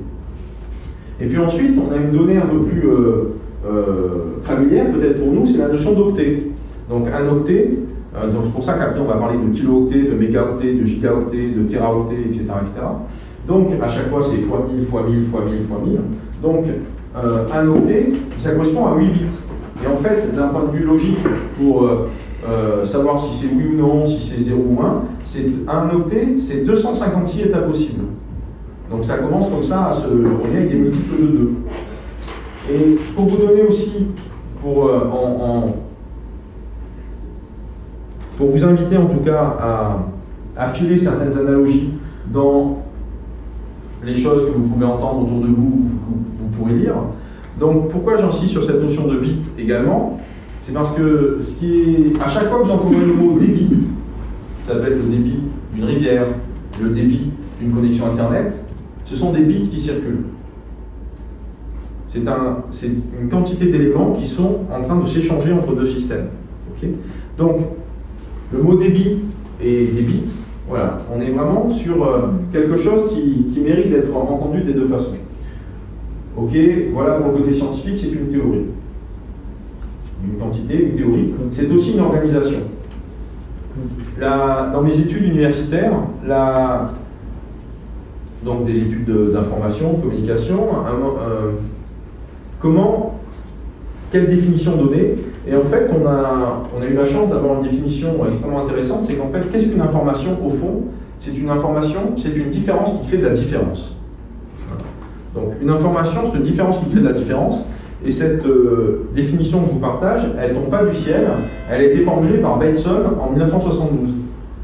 Et puis ensuite, on a une donnée un peu plus euh, euh, familière, peut-être pour nous, c'est la notion d'octet. Donc un octet, c'est pour ça qu'après on va parler de kilo-octets, de méga-octets, de giga-octets, de téra-octets, et cetera, et cetera. Donc à chaque fois c'est fois mille, fois mille, fois mille, fois mille. Donc euh, un octet, ça correspond à huit bits. Et en fait, d'un point de vue logique, pour euh, euh, savoir si c'est oui ou non, si c'est zéro ou un, c'est un octet, c'est deux cent cinquante-six états possibles. Donc ça commence comme ça à se relier avec des multiples de deux. Et pour vous donner aussi, pour euh, en, en pour vous inviter en tout cas à, à filer certaines analogies dans les choses que vous pouvez entendre autour de vous, que vous pourrez lire. Donc pourquoi j'insiste sur cette notion de bit également? C'est parce que ce qui est, à chaque fois que vous entendez le mot débit, ça peut être le débit d'une rivière, le débit d'une connexion internet, ce sont des bits qui circulent. C'est un, c'est une quantité d'éléments qui sont en train de s'échanger entre deux systèmes. Okay, donc le mot débit et des bits, voilà, on est vraiment sur euh, quelque chose qui, qui mérite d'être entendu des deux façons. Ok, voilà pour le côté scientifique, c'est une théorie. Une quantité, une théorie, c'est aussi une organisation. La, dans mes études universitaires, la, donc des études d'information, communication, un, euh, comment, quelle définition donner? Et en fait, on a, on a eu la chance d'avoir une définition extrêmement intéressante, c'est qu'en fait, qu'est-ce qu'une information au fond? C'est une information, c'est une différence qui crée de la différence. Donc une information, c'est une différence qui crée de la différence, et cette euh, définition que je vous partage, elle ne tombe pas du ciel, elle a été formulée par Bateson en mille neuf cent soixante-douze,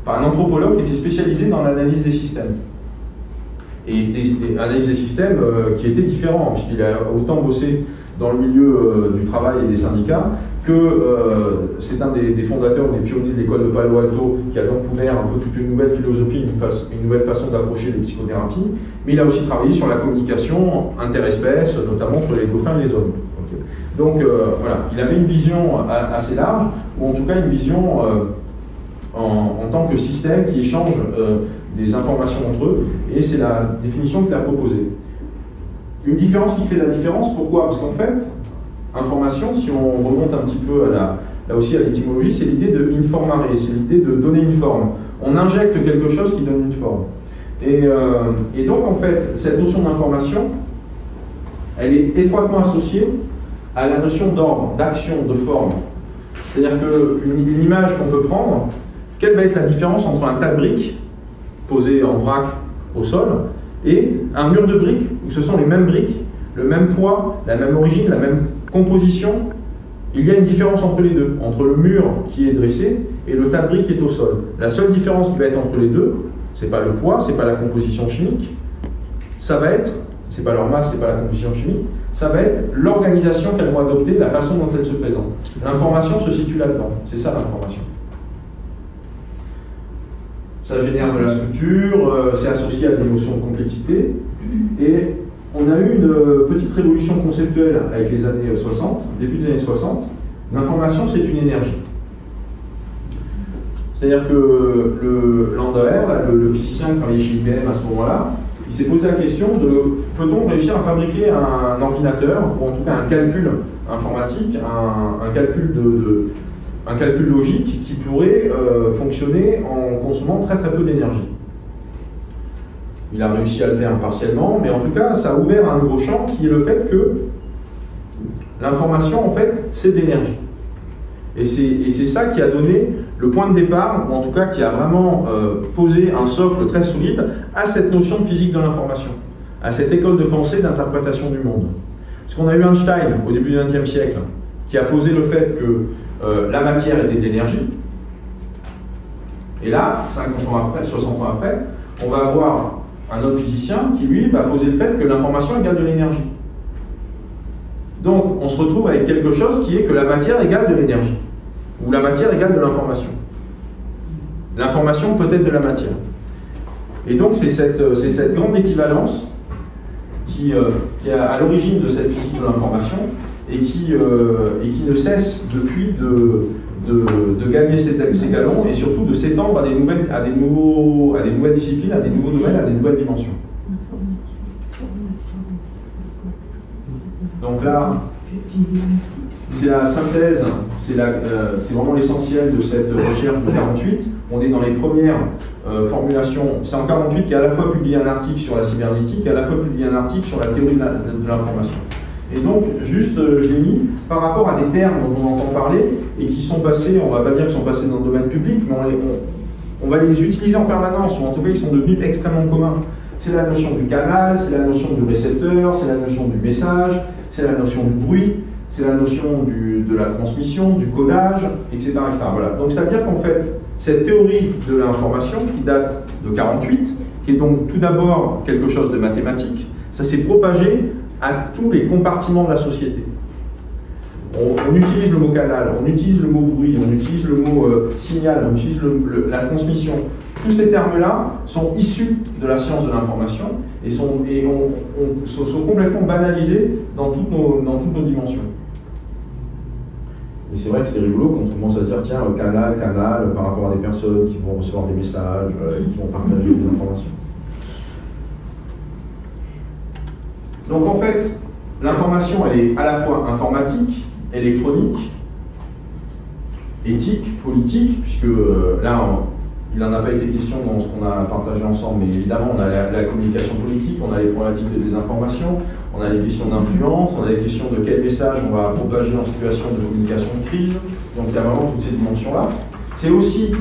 par un anthropologue qui était spécialisé dans l'analyse des systèmes. Et l'analyse des, des systèmes euh, qui était différente, puisqu'il a autant bossé dans le milieu euh, du travail et des syndicats, que euh, c'est un des, des fondateurs, des pionniers de l'école de Palo Alto, qui a donc ouvert un peu toute une nouvelle philosophie, une, fa une nouvelle façon d'approcher les psychothérapies, mais il a aussi travaillé sur la communication interespèce, notamment entre les dauphins et les hommes. Okay. Donc euh, voilà, il avait une vision assez large, ou en tout cas une vision euh, en, en tant que système qui échange euh, des informations entre eux, et c'est la définition qu'il a proposée. Une différence qui fait la différence, pourquoi? Parce qu'en fait, information, si on remonte un petit peu à la, là aussi à l'étymologie, c'est l'idée de informare, c'est l'idée de donner une forme. On injecte quelque chose qui donne une forme. Et, euh, et donc en fait, cette notion d'information, elle est étroitement associée à la notion d'ordre, d'action, de forme. C'est-à-dire qu'une image qu'on peut prendre, quelle va être la différence entre un tas de briques posé en vrac au sol et un mur de briques où ce sont les mêmes briques, le même poids, la même origine, la même composition? Il y a une différence entre les deux, entre le mur qui est dressé et le tas de briques qui est au sol. La seule différence qui va être entre les deux, c'est pas le poids, c'est pas la composition chimique, ça va être, c'est pas leur masse, c'est pas la composition chimique, ça va être l'organisation qu'elles vont adopter, la façon dont elles se présentent. L'information se situe là-dedans, c'est ça l'information. Ça génère de la structure, euh, c'est associé à des notions de complexité. Et on a eu une petite révolution conceptuelle avec les années soixante, début des années soixante. L'information, c'est une énergie. C'est-à-dire que le Landauer, le, le physicien qui travaillait chez I B M à ce moment-là, il s'est posé la question de peut-on réussir à fabriquer un ordinateur, ou en tout cas un calcul informatique, un, un calcul de... de un calcul logique qui pourrait euh, fonctionner en consommant très très peu d'énergie. Il a réussi à le faire partiellement, mais en tout cas, ça a ouvert un nouveau champ qui est le fait que l'information, en fait, c'est de l'énergie. Et c'est ça qui a donné le point de départ, ou en tout cas qui a vraiment euh, posé un socle très solide à cette notion de physique de l'information, à cette école de pensée d'interprétation du monde. Parce qu'on a eu Einstein au début du vingtième siècle, qui a posé le fait que Euh, la matière était de l'énergie. Et là, cinquante ans après, soixante ans après, on va avoir un autre physicien qui, lui, va poser le fait que l'information égale de l'énergie. Donc, on se retrouve avec quelque chose qui est que la matière égale de l'énergie, ou la matière égale de l'information. L'information peut être de la matière. Et donc, c'est cette, c'est cette grande équivalence qui, euh, qui est à l'origine de cette physique de l'information, Et qui, euh, et qui ne cesse depuis de, de, de gagner ses, ses galons et surtout de s'étendre à des nouvelles, à des nouveaux, à des nouvelles disciplines, à des nouveaux domaines, à des nouvelles dimensions. Donc là, c'est la synthèse, c'est euh, vraiment l'essentiel de cette recherche de quarante-huit. On est dans les premières euh, formulations. C'est en quarante-huit qu'il a à la fois publié un article sur la cybernétique, à la fois publié un article sur la théorie de l'information. Et donc, juste, euh, je l'ai mis, par rapport à des termes dont on entend parler, et qui sont passés, on ne va pas dire qu'ils sont passés dans le domaine public, mais on, les, on, on va les utiliser en permanence, ou en tout cas, ils sont devenus extrêmement communs. C'est la notion du canal, c'est la notion du récepteur, c'est la notion du message, c'est la notion du bruit, c'est la notion du, de la transmission, du codage, et cetera et cetera. Voilà. Donc, ça veut dire qu'en fait, cette théorie de l'information, qui date de quarante-huit, qui est donc tout d'abord quelque chose de mathématique, ça s'est propagé à tous les compartiments de la société. On, on utilise le mot canal, on utilise le mot bruit, on utilise le mot euh, signal, on utilise le, le, la transmission. Tous ces termes-là sont issus de la science de l'information et, sont, et on, on, sont, sont complètement banalisés dans toutes nos, dans toutes nos dimensions. Et c'est vrai que c'est rigolo quand on commence à se dire tiens, le canal, canal, par rapport à des personnes qui vont recevoir des messages, euh, qui vont partager des informations. Donc en fait, l'information, elle est à la fois informatique, électronique, éthique, politique, puisque euh, là, on, il n'en a pas été question dans ce qu'on a partagé ensemble, mais évidemment, on a la, la communication politique, on a les problématiques de désinformation, on a les questions d'influence, on a les questions de quel message on va propager en situation de communication de crise, donc il y a vraiment toutes ces dimensions-là. C'est aussi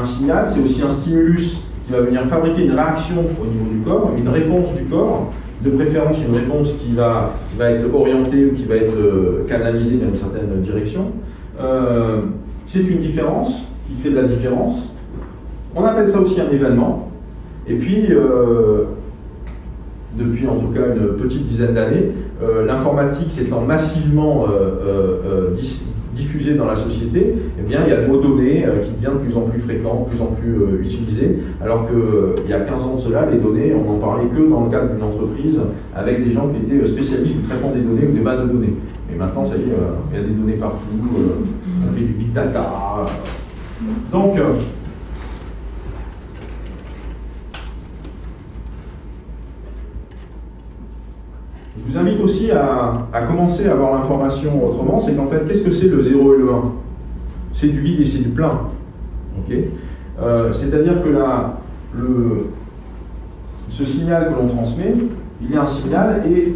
un signal, c'est aussi un stimulus qui va venir fabriquer une réaction au niveau du corps, une réponse du corps, de préférence une réponse qui va, qui va être orientée ou qui va être euh, canalisée dans une certaine direction. Euh, c'est une différence qui fait de la différence. On appelle ça aussi un événement. Et puis, euh, depuis en tout cas une petite dizaine d'années, euh, l'informatique s'étant massivement euh, euh, diffusée dans la société, eh bien, il y a le mot données euh, qui devient de plus en plus fréquent, de plus en plus euh, utilisé, alors qu'il euh, y a quinze ans de cela, les données, on n'en parlait que dans le cadre d'une entreprise avec des gens qui étaient spécialistes du traitement des données ou des bases de données. Mais maintenant, ça y est, il euh, y a des données partout, euh, on fait du big data. Donc, euh, je vous invite aussi à, à commencer à voir l'information autrement, c'est qu'en fait, qu'est-ce que c'est le zéro et le un? C'est du vide et c'est du plein. Okay, euh, c'est-à-dire que la, le, ce signal que l'on transmet, il y a un signal et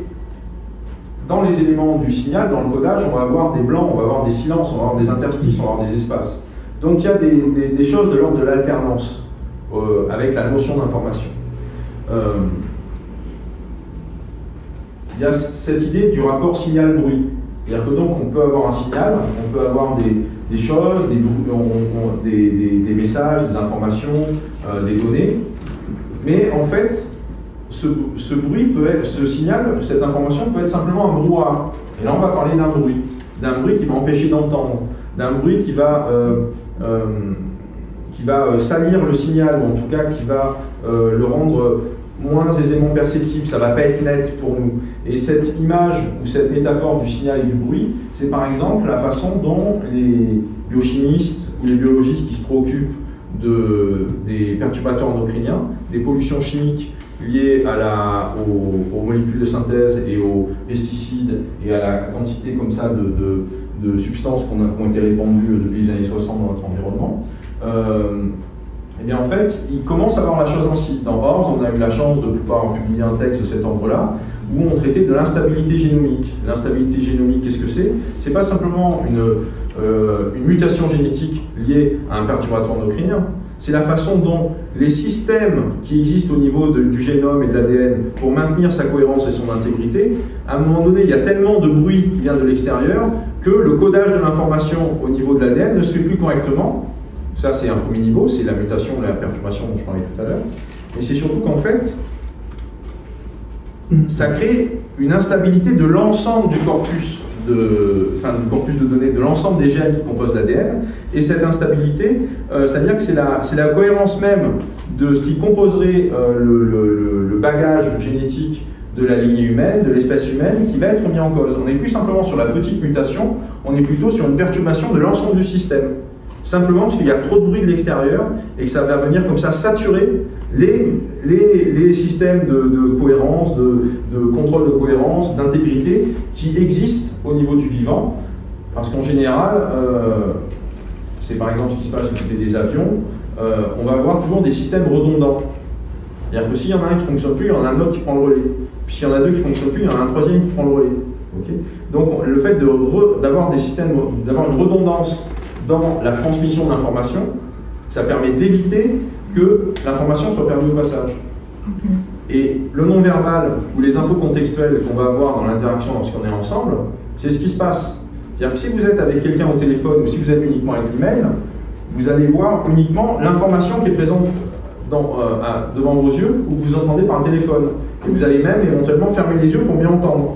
dans les éléments du signal, dans le codage, on va avoir des blancs, on va avoir des silences, on va avoir des interstices, on va avoir des espaces. Donc il y a des, des, des choses de l'ordre de l'alternance euh, avec la notion d'information. Euh, Il y a cette idée du rapport signal-bruit. C'est-à-dire que donc on peut avoir un signal, on peut avoir des, des choses, des, on, on, des, des, des messages, des informations, euh, des données, mais en fait, ce, ce bruit peut être, ce signal, cette information peut être simplement un brouhaha. Et là on va parler d'un bruit, d'un bruit qui va empêcher d'entendre, d'un bruit qui va, euh, euh, qui va salir le signal, ou en tout cas qui va euh, le rendre moins aisément perceptible, ça ne va pas être net pour nous. Et cette image ou cette métaphore du signal et du bruit, c'est par exemple la façon dont les biochimistes ou les biologistes qui se préoccupent de, des perturbateurs endocriniens, des pollutions chimiques liées à la, aux, aux molécules de synthèse et aux pesticides et à la quantité comme ça de, de, de substances qu'on a, qui ont été répandues depuis les années soixante dans notre environnement, euh, et eh bien en fait, ils commencent à voir la chose ainsi. Dans Orange, on a eu la chance de pouvoir publier un texte de cet ordre-là, où on traitait de l'instabilité génomique. L'instabilité génomique, qu'est-ce que c'est? C'est pas simplement une, euh, une mutation génétique liée à un perturbateur endocrinien, c'est la façon dont les systèmes qui existent au niveau de, du génome et de l'A D N pour maintenir sa cohérence et son intégrité, à un moment donné, il y a tellement de bruit qui vient de l'extérieur que le codage de l'information au niveau de l'A D N ne se fait plus correctement. Ça, c'est un premier niveau, c'est la mutation, la perturbation dont je parlais tout à l'heure. Mais c'est surtout qu'en fait, ça crée une instabilité de l'ensemble du corpus de, enfin, du corpus de données, de l'ensemble des gènes qui composent l'A D N. Et cette instabilité, euh, c'est-à-dire que c'est la, c'est la cohérence même de ce qui composerait euh, le, le, le bagage génétique de la lignée humaine, de l'espèce humaine, qui va être mis en cause. On n'est plus simplement sur la petite mutation, on est plutôt sur une perturbation de l'ensemble du système. Simplement parce qu'il y a trop de bruit de l'extérieur et que ça va venir comme ça saturer les, les, les systèmes de, de cohérence, de, de contrôle de cohérence, d'intégrité qui existent au niveau du vivant. Parce qu'en général, euh, c'est par exemple ce qui se passe du côté des avions, euh, on va avoir toujours des systèmes redondants. C'est-à-dire que s'il y en a un qui ne fonctionne plus, il y en a un autre qui prend le relais. Puis s'il y en a deux qui ne fonctionnent plus, il y en a un troisième qui prend le relais. Okay, donc le fait d'avoir de d'avoir une redondance dans la transmission d'informations, ça permet d'éviter que l'information soit perdue au passage. Et le non-verbal ou les infos contextuelles qu'on va avoir dans l'interaction lorsqu'on est ensemble, c'est ce qui se passe. C'est-à-dire que si vous êtes avec quelqu'un au téléphone ou si vous êtes uniquement avec l'email, vous allez voir uniquement l'information qui est présente dans, euh, à, devant vos yeux ou que vous entendez par le téléphone. Et vous allez même éventuellement fermer les yeux pour bien entendre.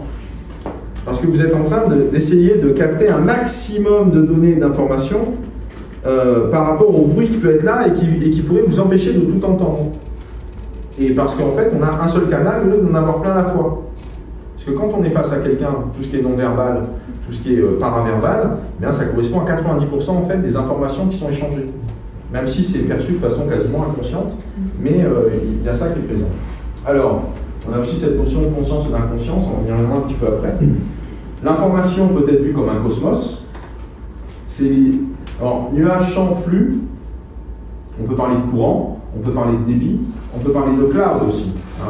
Parce que vous êtes en train d'essayer de, de capter un maximum de données et d'informations euh, par rapport au bruit qui peut être là et qui, et qui pourrait vous empêcher de tout entendre. Et parce qu'en fait, on a un seul canal au lieu d'en avoir plein à la fois. Parce que quand on est face à quelqu'un, tout ce qui est non-verbal, tout ce qui est euh, paraverbal, eh bien, ça correspond à quatre-vingt-dix pour cent en fait, des informations qui sont échangées. Même si c'est perçu de façon quasiment inconsciente, mais euh, il y a ça qui est présent. Alors, on a aussi cette notion de conscience et d'inconscience, on en reviendra un petit peu après. L'information peut être vue comme un cosmos, c'est Alors, nuage, champ, flux, on peut parler de courant, on peut parler de débit, on peut parler de cloud aussi. Hein.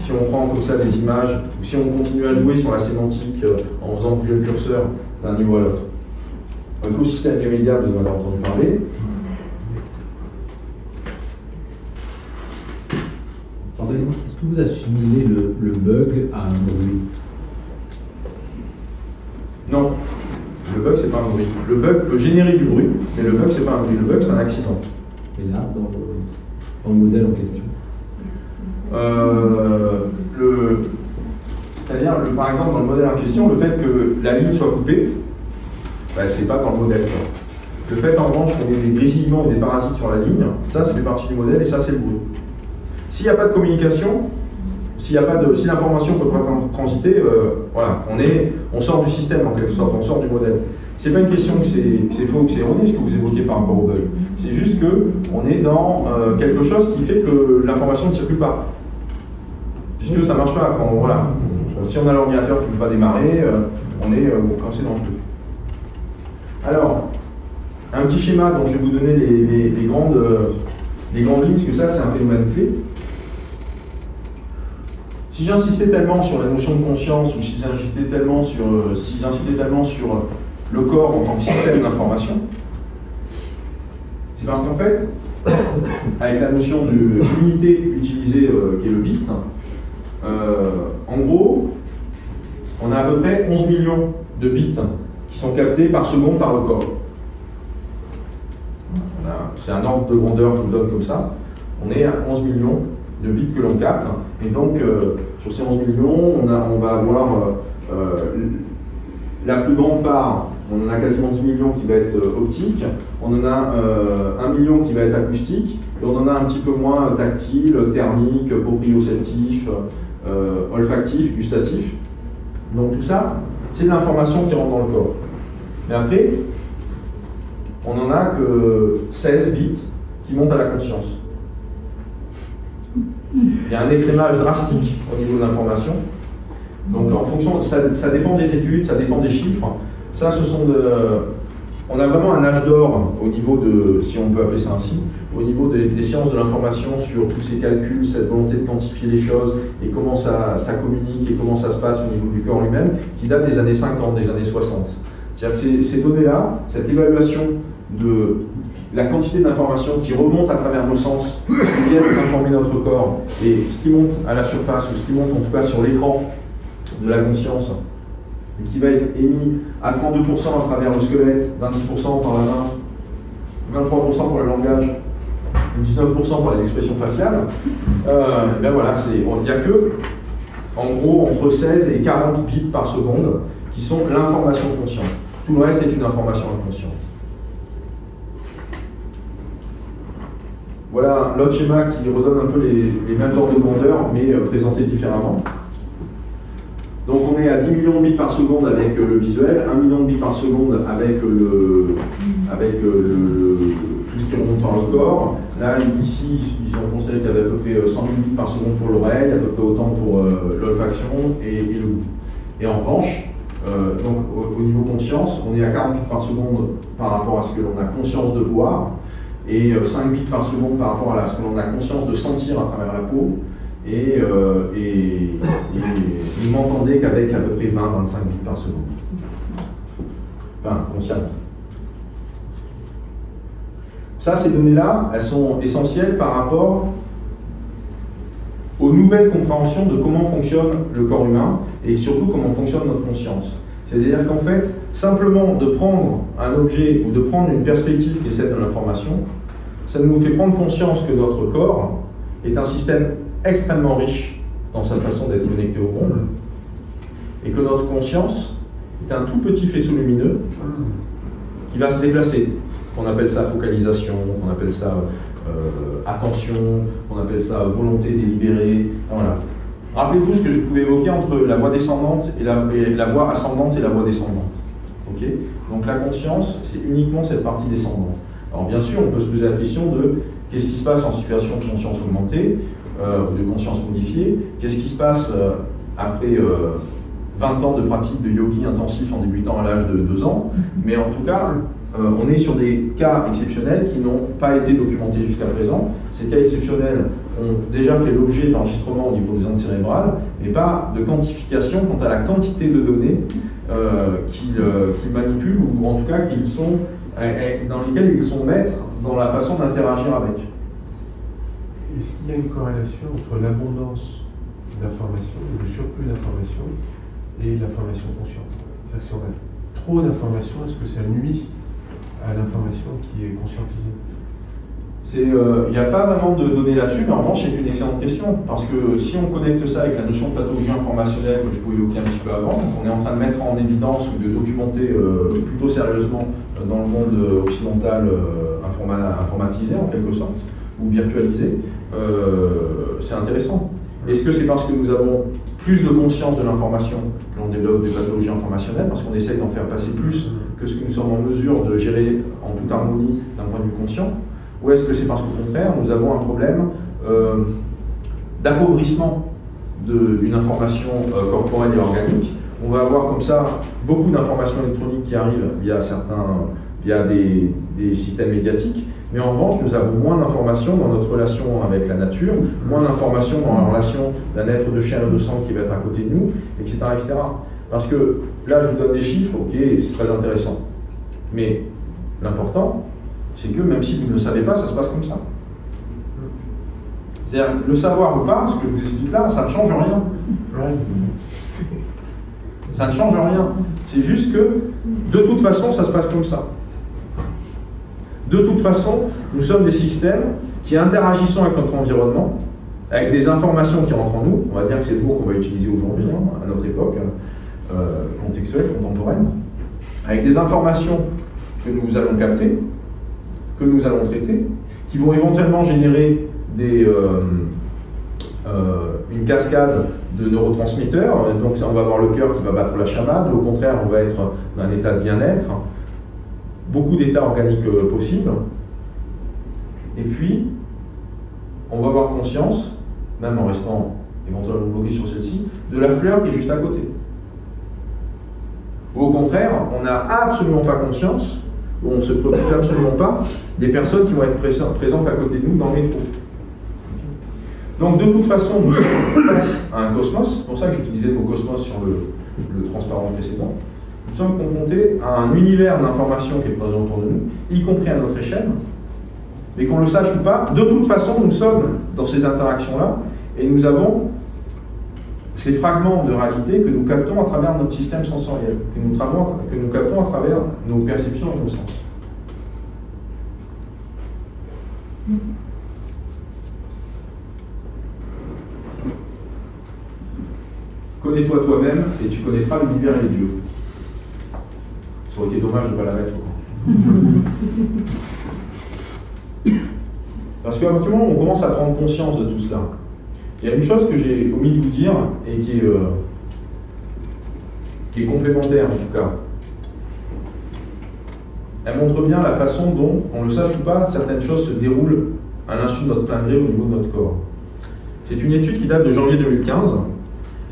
Si on prend comme ça des images, ou si on continue à jouer sur la sémantique euh, en faisant bouger le curseur d'un niveau à l'autre. Un écosystème des médias, vous en avez entendu parler. Pardonnez-moi, est-ce que vous assimilez le, le bug à un bruit? Non. Le bug, c'est pas un bruit. Le bug peut générer du bruit, mais le bug, c'est pas un bruit. Le bug, c'est un accident. Et là, dans le, dans le modèle en question euh, le, c'est-à-dire, le, par exemple, dans le modèle en question, le fait que la ligne soit coupée, ben, c'est pas dans le modèle. Le fait, en revanche, qu'on ait des grésillements ou des parasites sur la ligne, ça, c'est fait partie du modèle et ça, c'est le bruit. S'il n'y a pas de communication, s'il y a pas de, si l'information ne peut pas transiter, euh, voilà, on, est, on sort du système en quelque sorte, on sort du modèle. C'est pas une question que c'est faux ou que c'est erroné ce que vous évoquez par rapport au bug. C'est juste qu'on est dans euh, quelque chose qui fait que l'information ne circule pas. Puisque ça ne marche pas. Quand, voilà, si on a l'ordinateur qui ne peut pas démarrer, euh, on est euh, quand c'est dans le truc. Alors, un petit schéma dont je vais vous donner les, les, les, grandes, euh, les grandes lignes, parce que ça c'est un phénomène clé. Si j'insistais tellement sur la notion de conscience, ou si j'insistais tellement sur, euh, si j'insistais tellement sur euh, le corps en tant que système d'information, c'est parce qu'en fait, avec la notion de l'unité utilisée euh, qui est le bit, euh, en gros, on a à peu près onze millions de bits qui sont captés par seconde par le corps. C'est un ordre de grandeur, je vous donne comme ça. On est à onze millions de bits que l'on capte. Et donc, euh, sur ces onze millions, on, a, on va avoir euh, euh, la plus grande part, on en a quasiment dix millions qui va être euh, optique, on en a euh, un million qui va être acoustique, et on en a un petit peu moins tactile, thermique, proprioceptif, euh, olfactif, gustatif. Donc tout ça, c'est de l'information qui rentre dans le corps. Mais après, on n'en a que seize bits qui montent à la conscience. Il y a un écrémage drastique au niveau de l'information. Donc en fonction, ça, ça dépend des études, ça dépend des chiffres. Ça, ce sont de, on a vraiment un âge d'or au niveau de, si on peut appeler ça ainsi, au niveau des, des sciences de l'information sur tous ces calculs, cette volonté de quantifier les choses et comment ça, ça communique et comment ça se passe au niveau du corps lui-même, qui date des années cinquante, des années soixante. C'est-à-dire que ces, ces données-là, cette évaluation de la quantité d'informations qui remontent à travers nos sens, qui viennent informer notre corps, et ce qui monte à la surface, ou ce qui monte en tout cas sur l'écran de la conscience, et qui va être émis à trente-deux pour cent à travers le squelette, vingt-six pour cent par la main, vingt-trois pour cent pour le langage, dix-neuf pour cent par les expressions faciales, euh, et ben voilà, il n'y a que, en gros, entre seize et quarante bits par seconde, qui sont l'information consciente. Tout le reste est une information inconsciente. Voilà l'autre schéma qui redonne un peu les, les mêmes ordres de grandeur, mais euh, présenté différemment. Donc on est à dix millions de bits par seconde avec euh, le visuel, un million de bits par seconde avec, euh, le, avec euh, le, tout ce qui remonte dans le corps. Là, ici, ils ont considéré qu'il y avait à peu près cent mille bits par seconde pour l'oreille, à peu près autant pour euh, l'olfaction et, et le goût. Et en revanche, euh, donc, au, au niveau conscience, on est à quarante bits par seconde par rapport à ce que l'on a conscience de voir, et cinq bits par seconde par rapport à ce que l'on a conscience de sentir à travers la peau, et, euh, et, et ils m'entendaient qu'avec à peu près vingt à vingt-cinq bits par seconde. Enfin, consciemment. Ça, ces données-là, elles sont essentielles par rapport aux nouvelles compréhensions de comment fonctionne le corps humain, et surtout comment fonctionne notre conscience. C'est-à-dire qu'en fait, simplement de prendre un objet ou de prendre une perspective qui est celle de l'information, ça nous fait prendre conscience que notre corps est un système extrêmement riche dans sa façon d'être connecté au monde, et que notre conscience est un tout petit faisceau lumineux qui va se déplacer. On appelle ça focalisation, on appelle ça euh, attention, on appelle ça volonté délibérée, voilà. Rappelez-vous ce que je pouvais évoquer entre la voie descendante et la, et la voie ascendante et la voie descendante. Okay, donc la conscience, c'est uniquement cette partie descendante. Alors bien sûr, on peut se poser la question de qu'est-ce qui se passe en situation de conscience augmentée, euh, de conscience modifiée, qu'est-ce qui se passe euh, après euh, vingt ans de pratique de yogi intensif en débutant à l'âge de deux ans, mais en tout cas, euh, on est sur des cas exceptionnels qui n'ont pas été documentés jusqu'à présent. Ces cas exceptionnels ont déjà fait l'objet d'enregistrements au niveau des ondes cérébrales, mais pas de quantification quant à la quantité de données euh, qu'ils euh, qu'ils manipulent, ou en tout cas qu'ils sont, euh, dans lesquelles ils sont maîtres dans la façon d'interagir avec. Est-ce qu'il y a une corrélation entre l'abondance d'informations, le surplus d'informations, et l'information consciente? C'est-à-dire si on a trop d'informations, est-ce que ça nuit à l'information qui est conscientisée? Il n'y euh, a pas vraiment de données là-dessus, mais en revanche, c'est une excellente question, parce que si on connecte ça avec la notion de pathologie informationnelle que je pouvais évoquer un petit peu avant, on est en train de mettre en évidence ou de documenter euh, plutôt sérieusement euh, dans le monde occidental euh, informa informatisé, en quelque sorte, ou virtualisé, euh, c'est intéressant. Est-ce que c'est parce que nous avons plus de conscience de l'information que l'on développe des pathologies informationnelles, parce qu'on essaye d'en faire passer plus que ce que nous sommes en mesure de gérer en toute harmonie d'un point de vue conscient? Ou est-ce que c'est parce qu'au contraire, nous avons un problème euh, d'appauvrissement d'une information euh, corporelle et organique? On va avoir comme ça beaucoup d'informations électroniques qui arrivent via, certains, via des, des systèmes médiatiques, mais en revanche, nous avons moins d'informations dans notre relation avec la nature, moins d'informations dans la relation d'un être de chair et de sang qui va être à côté de nous, et cetera et cetera. Parce que là, je vous donne des chiffres, ok, c'est très intéressant. Mais l'important, c'est que même si vous ne le savez pas, ça se passe comme ça. C'est-à-dire, le savoir ou pas, ce que je vous explique là, ça ne change rien. Ça ne change rien. C'est juste que, de toute façon, ça se passe comme ça. De toute façon, nous sommes des systèmes qui interagissons avec notre environnement, avec des informations qui rentrent en nous. On va dire que c'est le mot qu'on va utiliser aujourd'hui, hein, à notre époque, euh, contextuelle, contemporaine. Avec des informations que nous allons capter, que nous allons traiter, qui vont éventuellement générer des, euh, euh, une cascade de neurotransmetteurs. Donc on va avoir le cœur qui va battre la chamade, au contraire on va être dans un état de bien-être, beaucoup d'états organiques euh, possibles, et puis on va avoir conscience, même en restant éventuellement bloqué sur celle-ci, de la fleur qui est juste à côté. Ou au contraire, on n'a absolument pas conscience, on ne se préoccupe absolument pas des personnes qui vont être présentes à côté de nous dans le métro. Donc de toute façon, nous sommes face à un cosmos, c'est pour ça que j'utilisais le mot cosmos sur le, le transparent précédent. Nous sommes confrontés à un univers d'informations qui est présent autour de nous, y compris à notre échelle, mais qu'on le sache ou pas, de toute façon nous sommes dans ces interactions-là, et nous avons ces fragments de réalité que nous captons à travers notre système sensoriel, que nous, que nous captons à travers nos perceptions et nos sens. Connais-toi toi-même et tu connaîtras l'univers et les dieux. Ça aurait été dommage de ne pas la mettre. Parce qu'à partir du moment où on commence à prendre conscience de tout cela, il y a une chose que j'ai omis de vous dire et qui est, euh, qui est complémentaire en tout cas. Elle montre bien la façon dont, on le sache ou pas, certaines choses se déroulent à l'insu de notre plein gré au niveau de notre corps. C'est une étude qui date de janvier deux mille quinze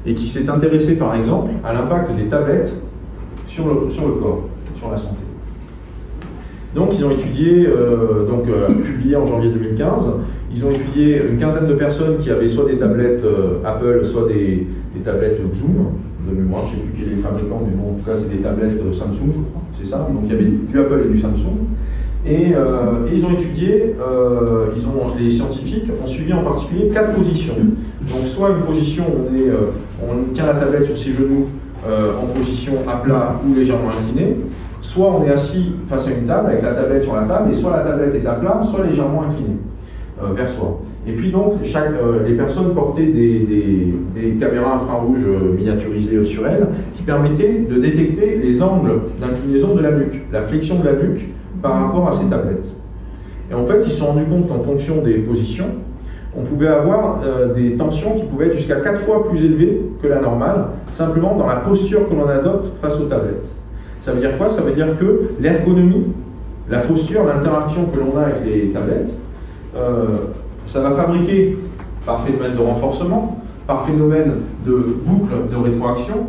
et qui s'est intéressée par exemple à l'impact des tablettes Sur le, sur le corps, sur la santé. Donc ils ont étudié, euh, donc euh, publié en janvier deux mille quinze, ils ont étudié une quinzaine de personnes qui avaient soit des tablettes euh, Apple, soit des, des tablettes Zoom, de mémoire, je ne sais plus qui est les fabricants, mais bon, en tout cas c'est des tablettes Samsung, je crois, c'est ça, donc il y avait du Apple et du Samsung, et, euh, et ils ont étudié, euh, ils ont, les scientifiques ont suivi en particulier quatre positions. Donc soit une position où on, est, euh, on tient la tablette sur ses genoux, Euh, en position à plat ou légèrement inclinée, soit on est assis face à une table avec la tablette sur la table, et soit la tablette est à plat, soit légèrement inclinée euh, vers soi. Et puis donc, chaque, euh, les personnes portaient des, des, des caméras infrarouges miniaturisées sur elles, qui permettaient de détecter les angles d'inclinaison de la nuque, la flexion de la nuque par rapport à ces tablettes. Et en fait, ils se sont rendus compte qu'en fonction des positions, on pouvait avoir euh, des tensions qui pouvaient être jusqu'à quatre fois plus élevées que la normale, simplement dans la posture que l'on adopte face aux tablettes. Ça veut dire quoi? Ça veut dire que l'ergonomie, la posture, l'interaction que l'on a avec les tablettes, euh, ça va fabriquer, par phénomène de renforcement, par phénomène de boucle de rétroaction,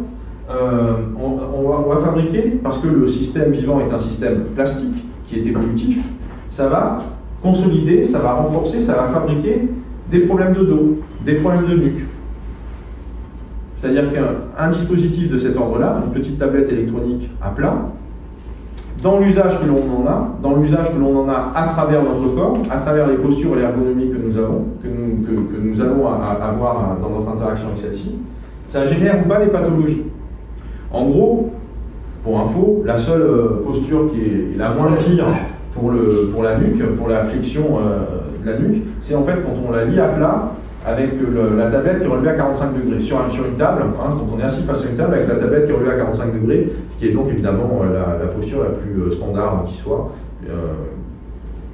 euh, on, on, va, on va fabriquer, parce que le système vivant est un système plastique, qui est évolutif, ça va consolider, ça va renforcer, ça va fabriquer des problèmes de dos, des problèmes de nuque. C'est-à-dire qu'un dispositif de cet ordre-là, une petite tablette électronique à plat, dans l'usage que l'on en a, dans l'usage que l'on en a à travers notre corps, à travers les postures et l'ergonomie que nous avons, que nous, que, que nous allons à, à avoir dans notre interaction avec celle-ci, ça génère ou pas des pathologies. En gros, pour info, la seule posture qui est la moins pire pour, le, pour la nuque, pour la flexion euh, de la nuque, c'est en fait quand on la lie à plat, avec le, la tablette qui est relevée à quarante-cinq degrés, sur, sur une table, hein, quand on est assis face à une table, avec la tablette qui est relevée à quarante-cinq degrés, ce qui est donc évidemment la, la posture la plus standard qui soit, euh,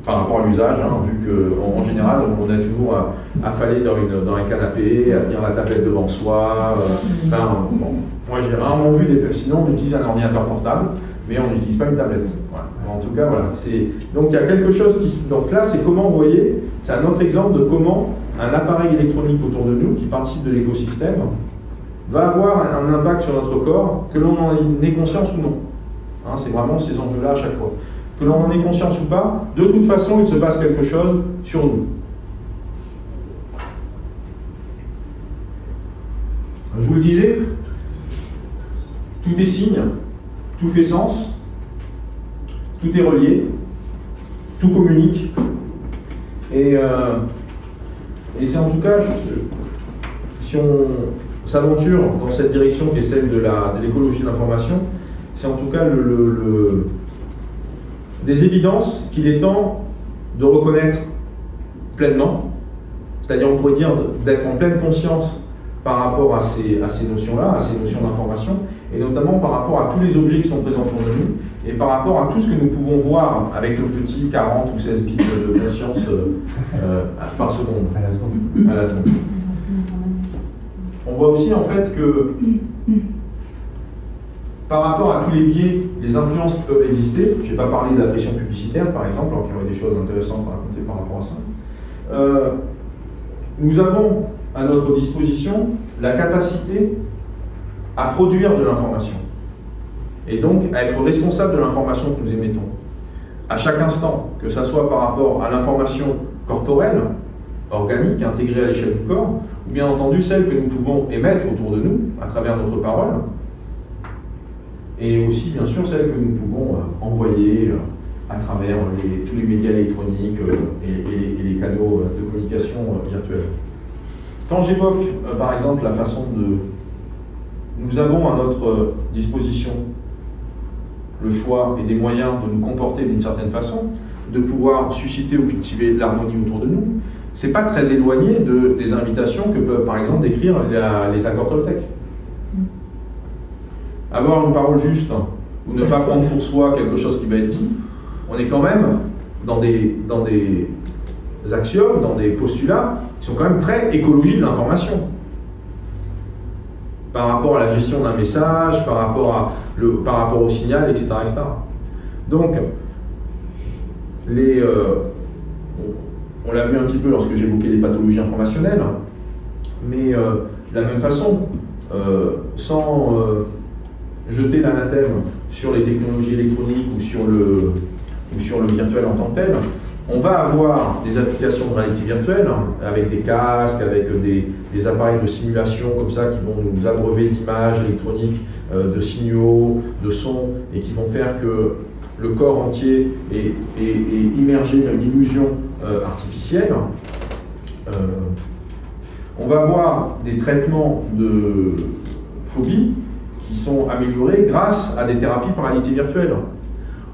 par rapport à l'usage, hein, vu qu'en en général, on est toujours affalé dans, une, dans un canapé, à tenir la tablette devant soi, euh, enfin, bon, moi j'ai rarement vu des... Sinon on utilise un ordinateur portable, mais on n'utilise pas une tablette. Voilà. En tout cas, voilà. Donc il y a quelque chose qui... Donc là, c'est comment, vous voyez, c'est un autre exemple de comment un appareil électronique autour de nous, qui participe de l'écosystème, va avoir un impact sur notre corps, que l'on en ait conscience ou non. Hein, c'est vraiment ces enjeux-là à chaque fois. Que l'on en ait conscience ou pas, de toute façon, il se passe quelque chose sur nous. Je vous le disais, tout est signe, tout fait sens, tout est relié, tout communique, et... Euh, Et c'est en tout cas, si on s'aventure dans cette direction qui est celle de l'écologie de l'information, c'est en tout cas le, le, le, des évidences qu'il est temps de reconnaître pleinement, c'est-à-dire on pourrait dire d'être en pleine conscience par rapport à ces, à ces notions-là, à ces notions d'information, et notamment par rapport à tous les objets qui sont présents autour de nous, et par rapport à tout ce que nous pouvons voir avec le petit quarante ou seize bits de conscience euh, par seconde. À la seconde. À la seconde. On voit aussi en fait que par rapport à tous les biais, les influences qui peuvent exister, je n'ai pas parlé de la pression publicitaire par exemple, alors qu'il y aurait des choses intéressantes à raconter par rapport à ça, euh, nous avons à notre disposition la capacité à produire de l'information et donc à être responsable de l'information que nous émettons. À chaque instant, que ça soit par rapport à l'information corporelle, organique, intégrée à l'échelle du corps, ou bien entendu celle que nous pouvons émettre autour de nous, à travers notre parole, et aussi bien sûr celle que nous pouvons envoyer à travers les, tous les médias électroniques et, et, et les canaux de communication virtuels. Quand j'évoque, euh, par exemple, la façon de... Nous avons à notre disposition le choix et des moyens de nous comporter d'une certaine façon, de pouvoir susciter ou cultiver l'harmonie autour de nous. C'est pas très éloigné de, des invitations que peuvent, par exemple, décrire la, les accords Toltec. Avoir une parole juste, hein, ou ne pas prendre pour soi quelque chose qui va être dit, on est quand même dans des... Dans des axiomes, dans des postulats qui sont quand même très écologie de l'information. Par rapport à la gestion d'un message, par rapport, à le, par rapport au signal, et cetera et cetera. Donc, les, euh, on l'a vu un petit peu lorsque j'évoquais les pathologies informationnelles, mais euh, de la même façon, euh, sans euh, jeter l'anathème sur les technologies électroniques ou sur le, ou sur le virtuel en tant que tel, on va avoir des applications de réalité virtuelle, avec des casques, avec des, des appareils de simulation comme ça qui vont nous abreuver d'images électroniques, euh, de signaux, de sons, et qui vont faire que le corps entier est, est, est immergé dans une illusion euh, artificielle. Euh, on va avoir des traitements de phobie qui sont améliorés grâce à des thérapies par réalité virtuelle.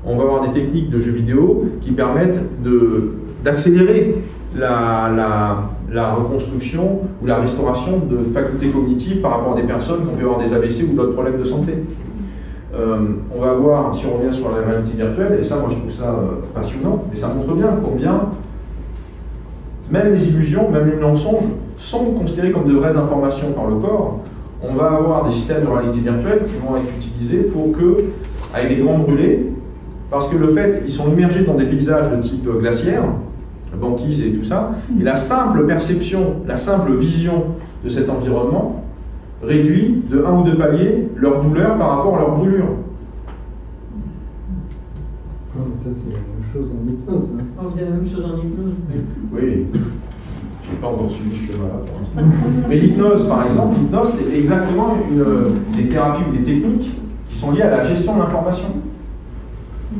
On va avoir des techniques de jeux vidéo qui permettent d'accélérer la, la, la reconstruction ou la restauration de facultés cognitives par rapport à des personnes qui ont pu avoir des A V C ou d'autres problèmes de santé. Euh, on va voir, si on revient sur la réalité virtuelle, et ça moi je trouve ça euh, passionnant, et ça montre bien combien même les illusions, même les mensonges, sont considérés comme de vraies informations par le corps. On va avoir des systèmes de réalité virtuelle qui vont être utilisés pour que, avec des grands brûlés, parce que le fait qu'ils sont immergés dans des paysages de type glaciaire, banquise et tout ça, et la simple perception, la simple vision de cet environnement réduit de un ou deux paliers leur douleur par rapport à leur brûlure. Oh, mais ça, c'est la même chose en hypnose. Hein. Oh, vous avez la même chose en hypnose. Mais... Oui, je n'ai pas encore suivi ce chemin-là pour l'instant. Mais l'hypnose, par exemple, l'hypnose, c'est exactement une, des thérapies ou des techniques qui sont liées à la gestion de l'information.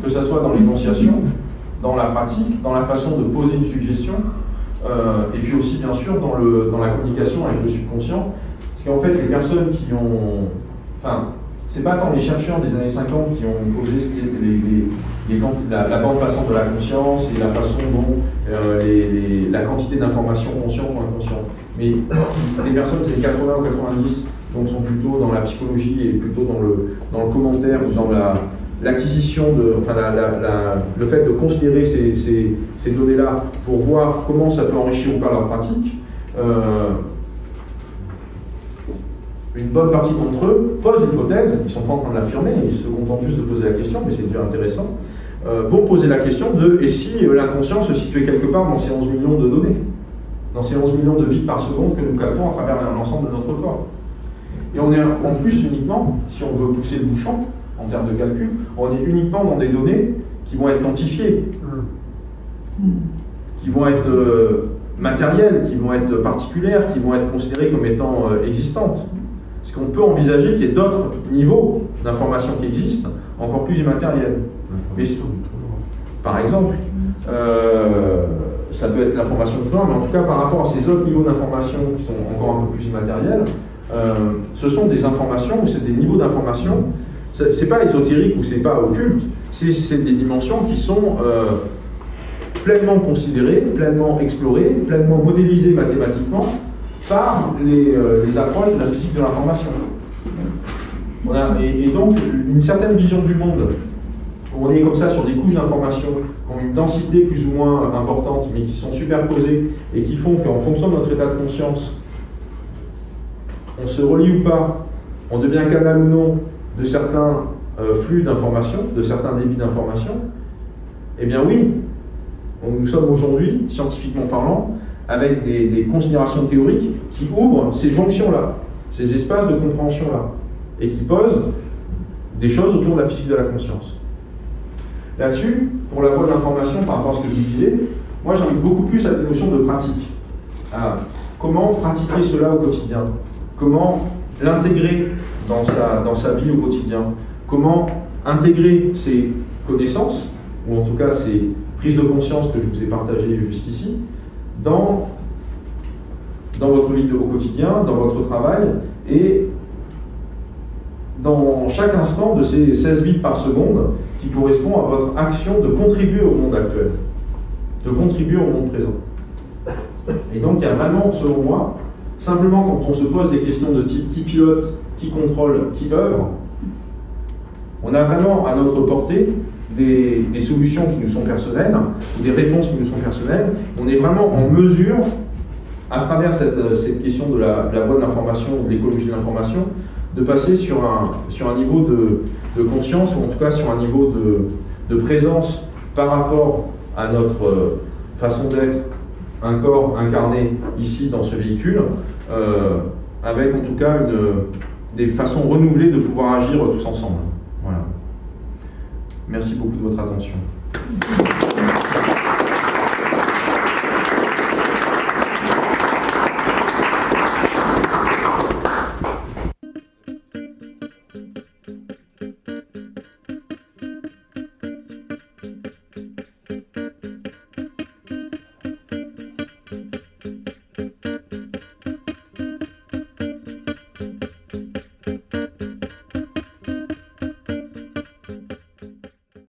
Que ce soit dans l'énonciation, dans la pratique, dans la façon de poser une suggestion, euh, et puis aussi, bien sûr, dans, le, dans la communication avec le subconscient. Parce qu'en fait, les personnes qui ont... Enfin, c'est pas tant les chercheurs des années cinquante qui ont posé les, les, les, les, la, la bande passante de la conscience et la façon dont euh, les, les, la quantité d'informations conscientes ou inconscientes. Mais les personnes, c'est les quatre-vingts ou quatre-vingt-dix, donc sont plutôt dans la psychologie et plutôt dans le, dans le commentaire ou dans la... l'acquisition, de, enfin la, la, la, le fait de considérer ces, ces, ces données-là pour voir comment ça peut enrichir ou pas leur pratique, euh, une bonne partie d'entre eux posent l'hypothèse, ils ne sont pas en train de l'affirmer, ils se contentent juste de poser la question, mais c'est déjà intéressant, euh, vont poser la question de « et si l'inconscient se situait quelque part dans ces onze millions de données, dans ces onze millions de bits par seconde que nous captons à travers l'ensemble de notre corps ?» Et on est en plus uniquement, si on veut pousser le bouchon, en termes de calcul, on est uniquement dans des données qui vont être quantifiées, qui vont être euh, matérielles, qui vont être particulières, qui vont être considérées comme étant euh, existantes. Parce qu'on peut envisager qu'il y ait d'autres niveaux d'informations qui existent, encore plus immatérielles. Mais, par exemple, euh, ça peut être l'information de plan, mais en tout cas par rapport à ces autres niveaux d'informations qui sont encore un peu plus immatérielles, euh, ce sont des informations, ou c'est des niveaux d'informations. C'est pas ésotérique ou c'est pas occulte, c'est des dimensions qui sont euh, pleinement considérées, pleinement explorées, pleinement modélisées mathématiquement par les, euh, les approches de la physique de l'information. Voilà. Et, et donc, une certaine vision du monde, où on est comme ça sur des couches d'informations qui ont une densité plus ou moins importante, mais qui sont superposées et qui font qu'en fonction de notre état de conscience, on se relie ou pas, on devient canal ou non, de certains euh, flux d'informations, de certains débits d'informations, eh bien oui, on, nous sommes aujourd'hui, scientifiquement parlant, avec des, des considérations théoriques qui ouvrent ces jonctions-là, ces espaces de compréhension-là, et qui posent des choses autour de la physique de la conscience. Là-dessus, pour la voie de l'information, par rapport à ce que je vous disais, moi j'invite beaucoup plus à la notion de pratique. À comment pratiquer cela au quotidien? Comment l'intégrer dans sa, dans sa vie au quotidien, comment intégrer ces connaissances, ou en tout cas ces prises de conscience que je vous ai partagées jusqu'ici, dans, dans votre vie au quotidien, dans votre travail, et dans chaque instant de ces seize bits par seconde qui correspond à votre action de contribuer au monde actuel, de contribuer au monde présent. Et donc il y a vraiment, selon moi, simplement quand on se pose des questions de type qui pilote, qui contrôle, qui œuvre, on a vraiment à notre portée des, des solutions qui nous sont personnelles, ou des réponses qui nous sont personnelles. On est vraiment en mesure, à travers cette, cette question de la, de la voie de l'information ou de l'écologie de l'information, de passer sur un, sur un niveau de, de conscience, ou en tout cas sur un niveau de, de présence par rapport à notre façon d'être, un corps incarné ici dans ce véhicule, euh, avec en tout cas une... des façons renouvelées de pouvoir agir tous ensemble. Voilà. Merci beaucoup de votre attention.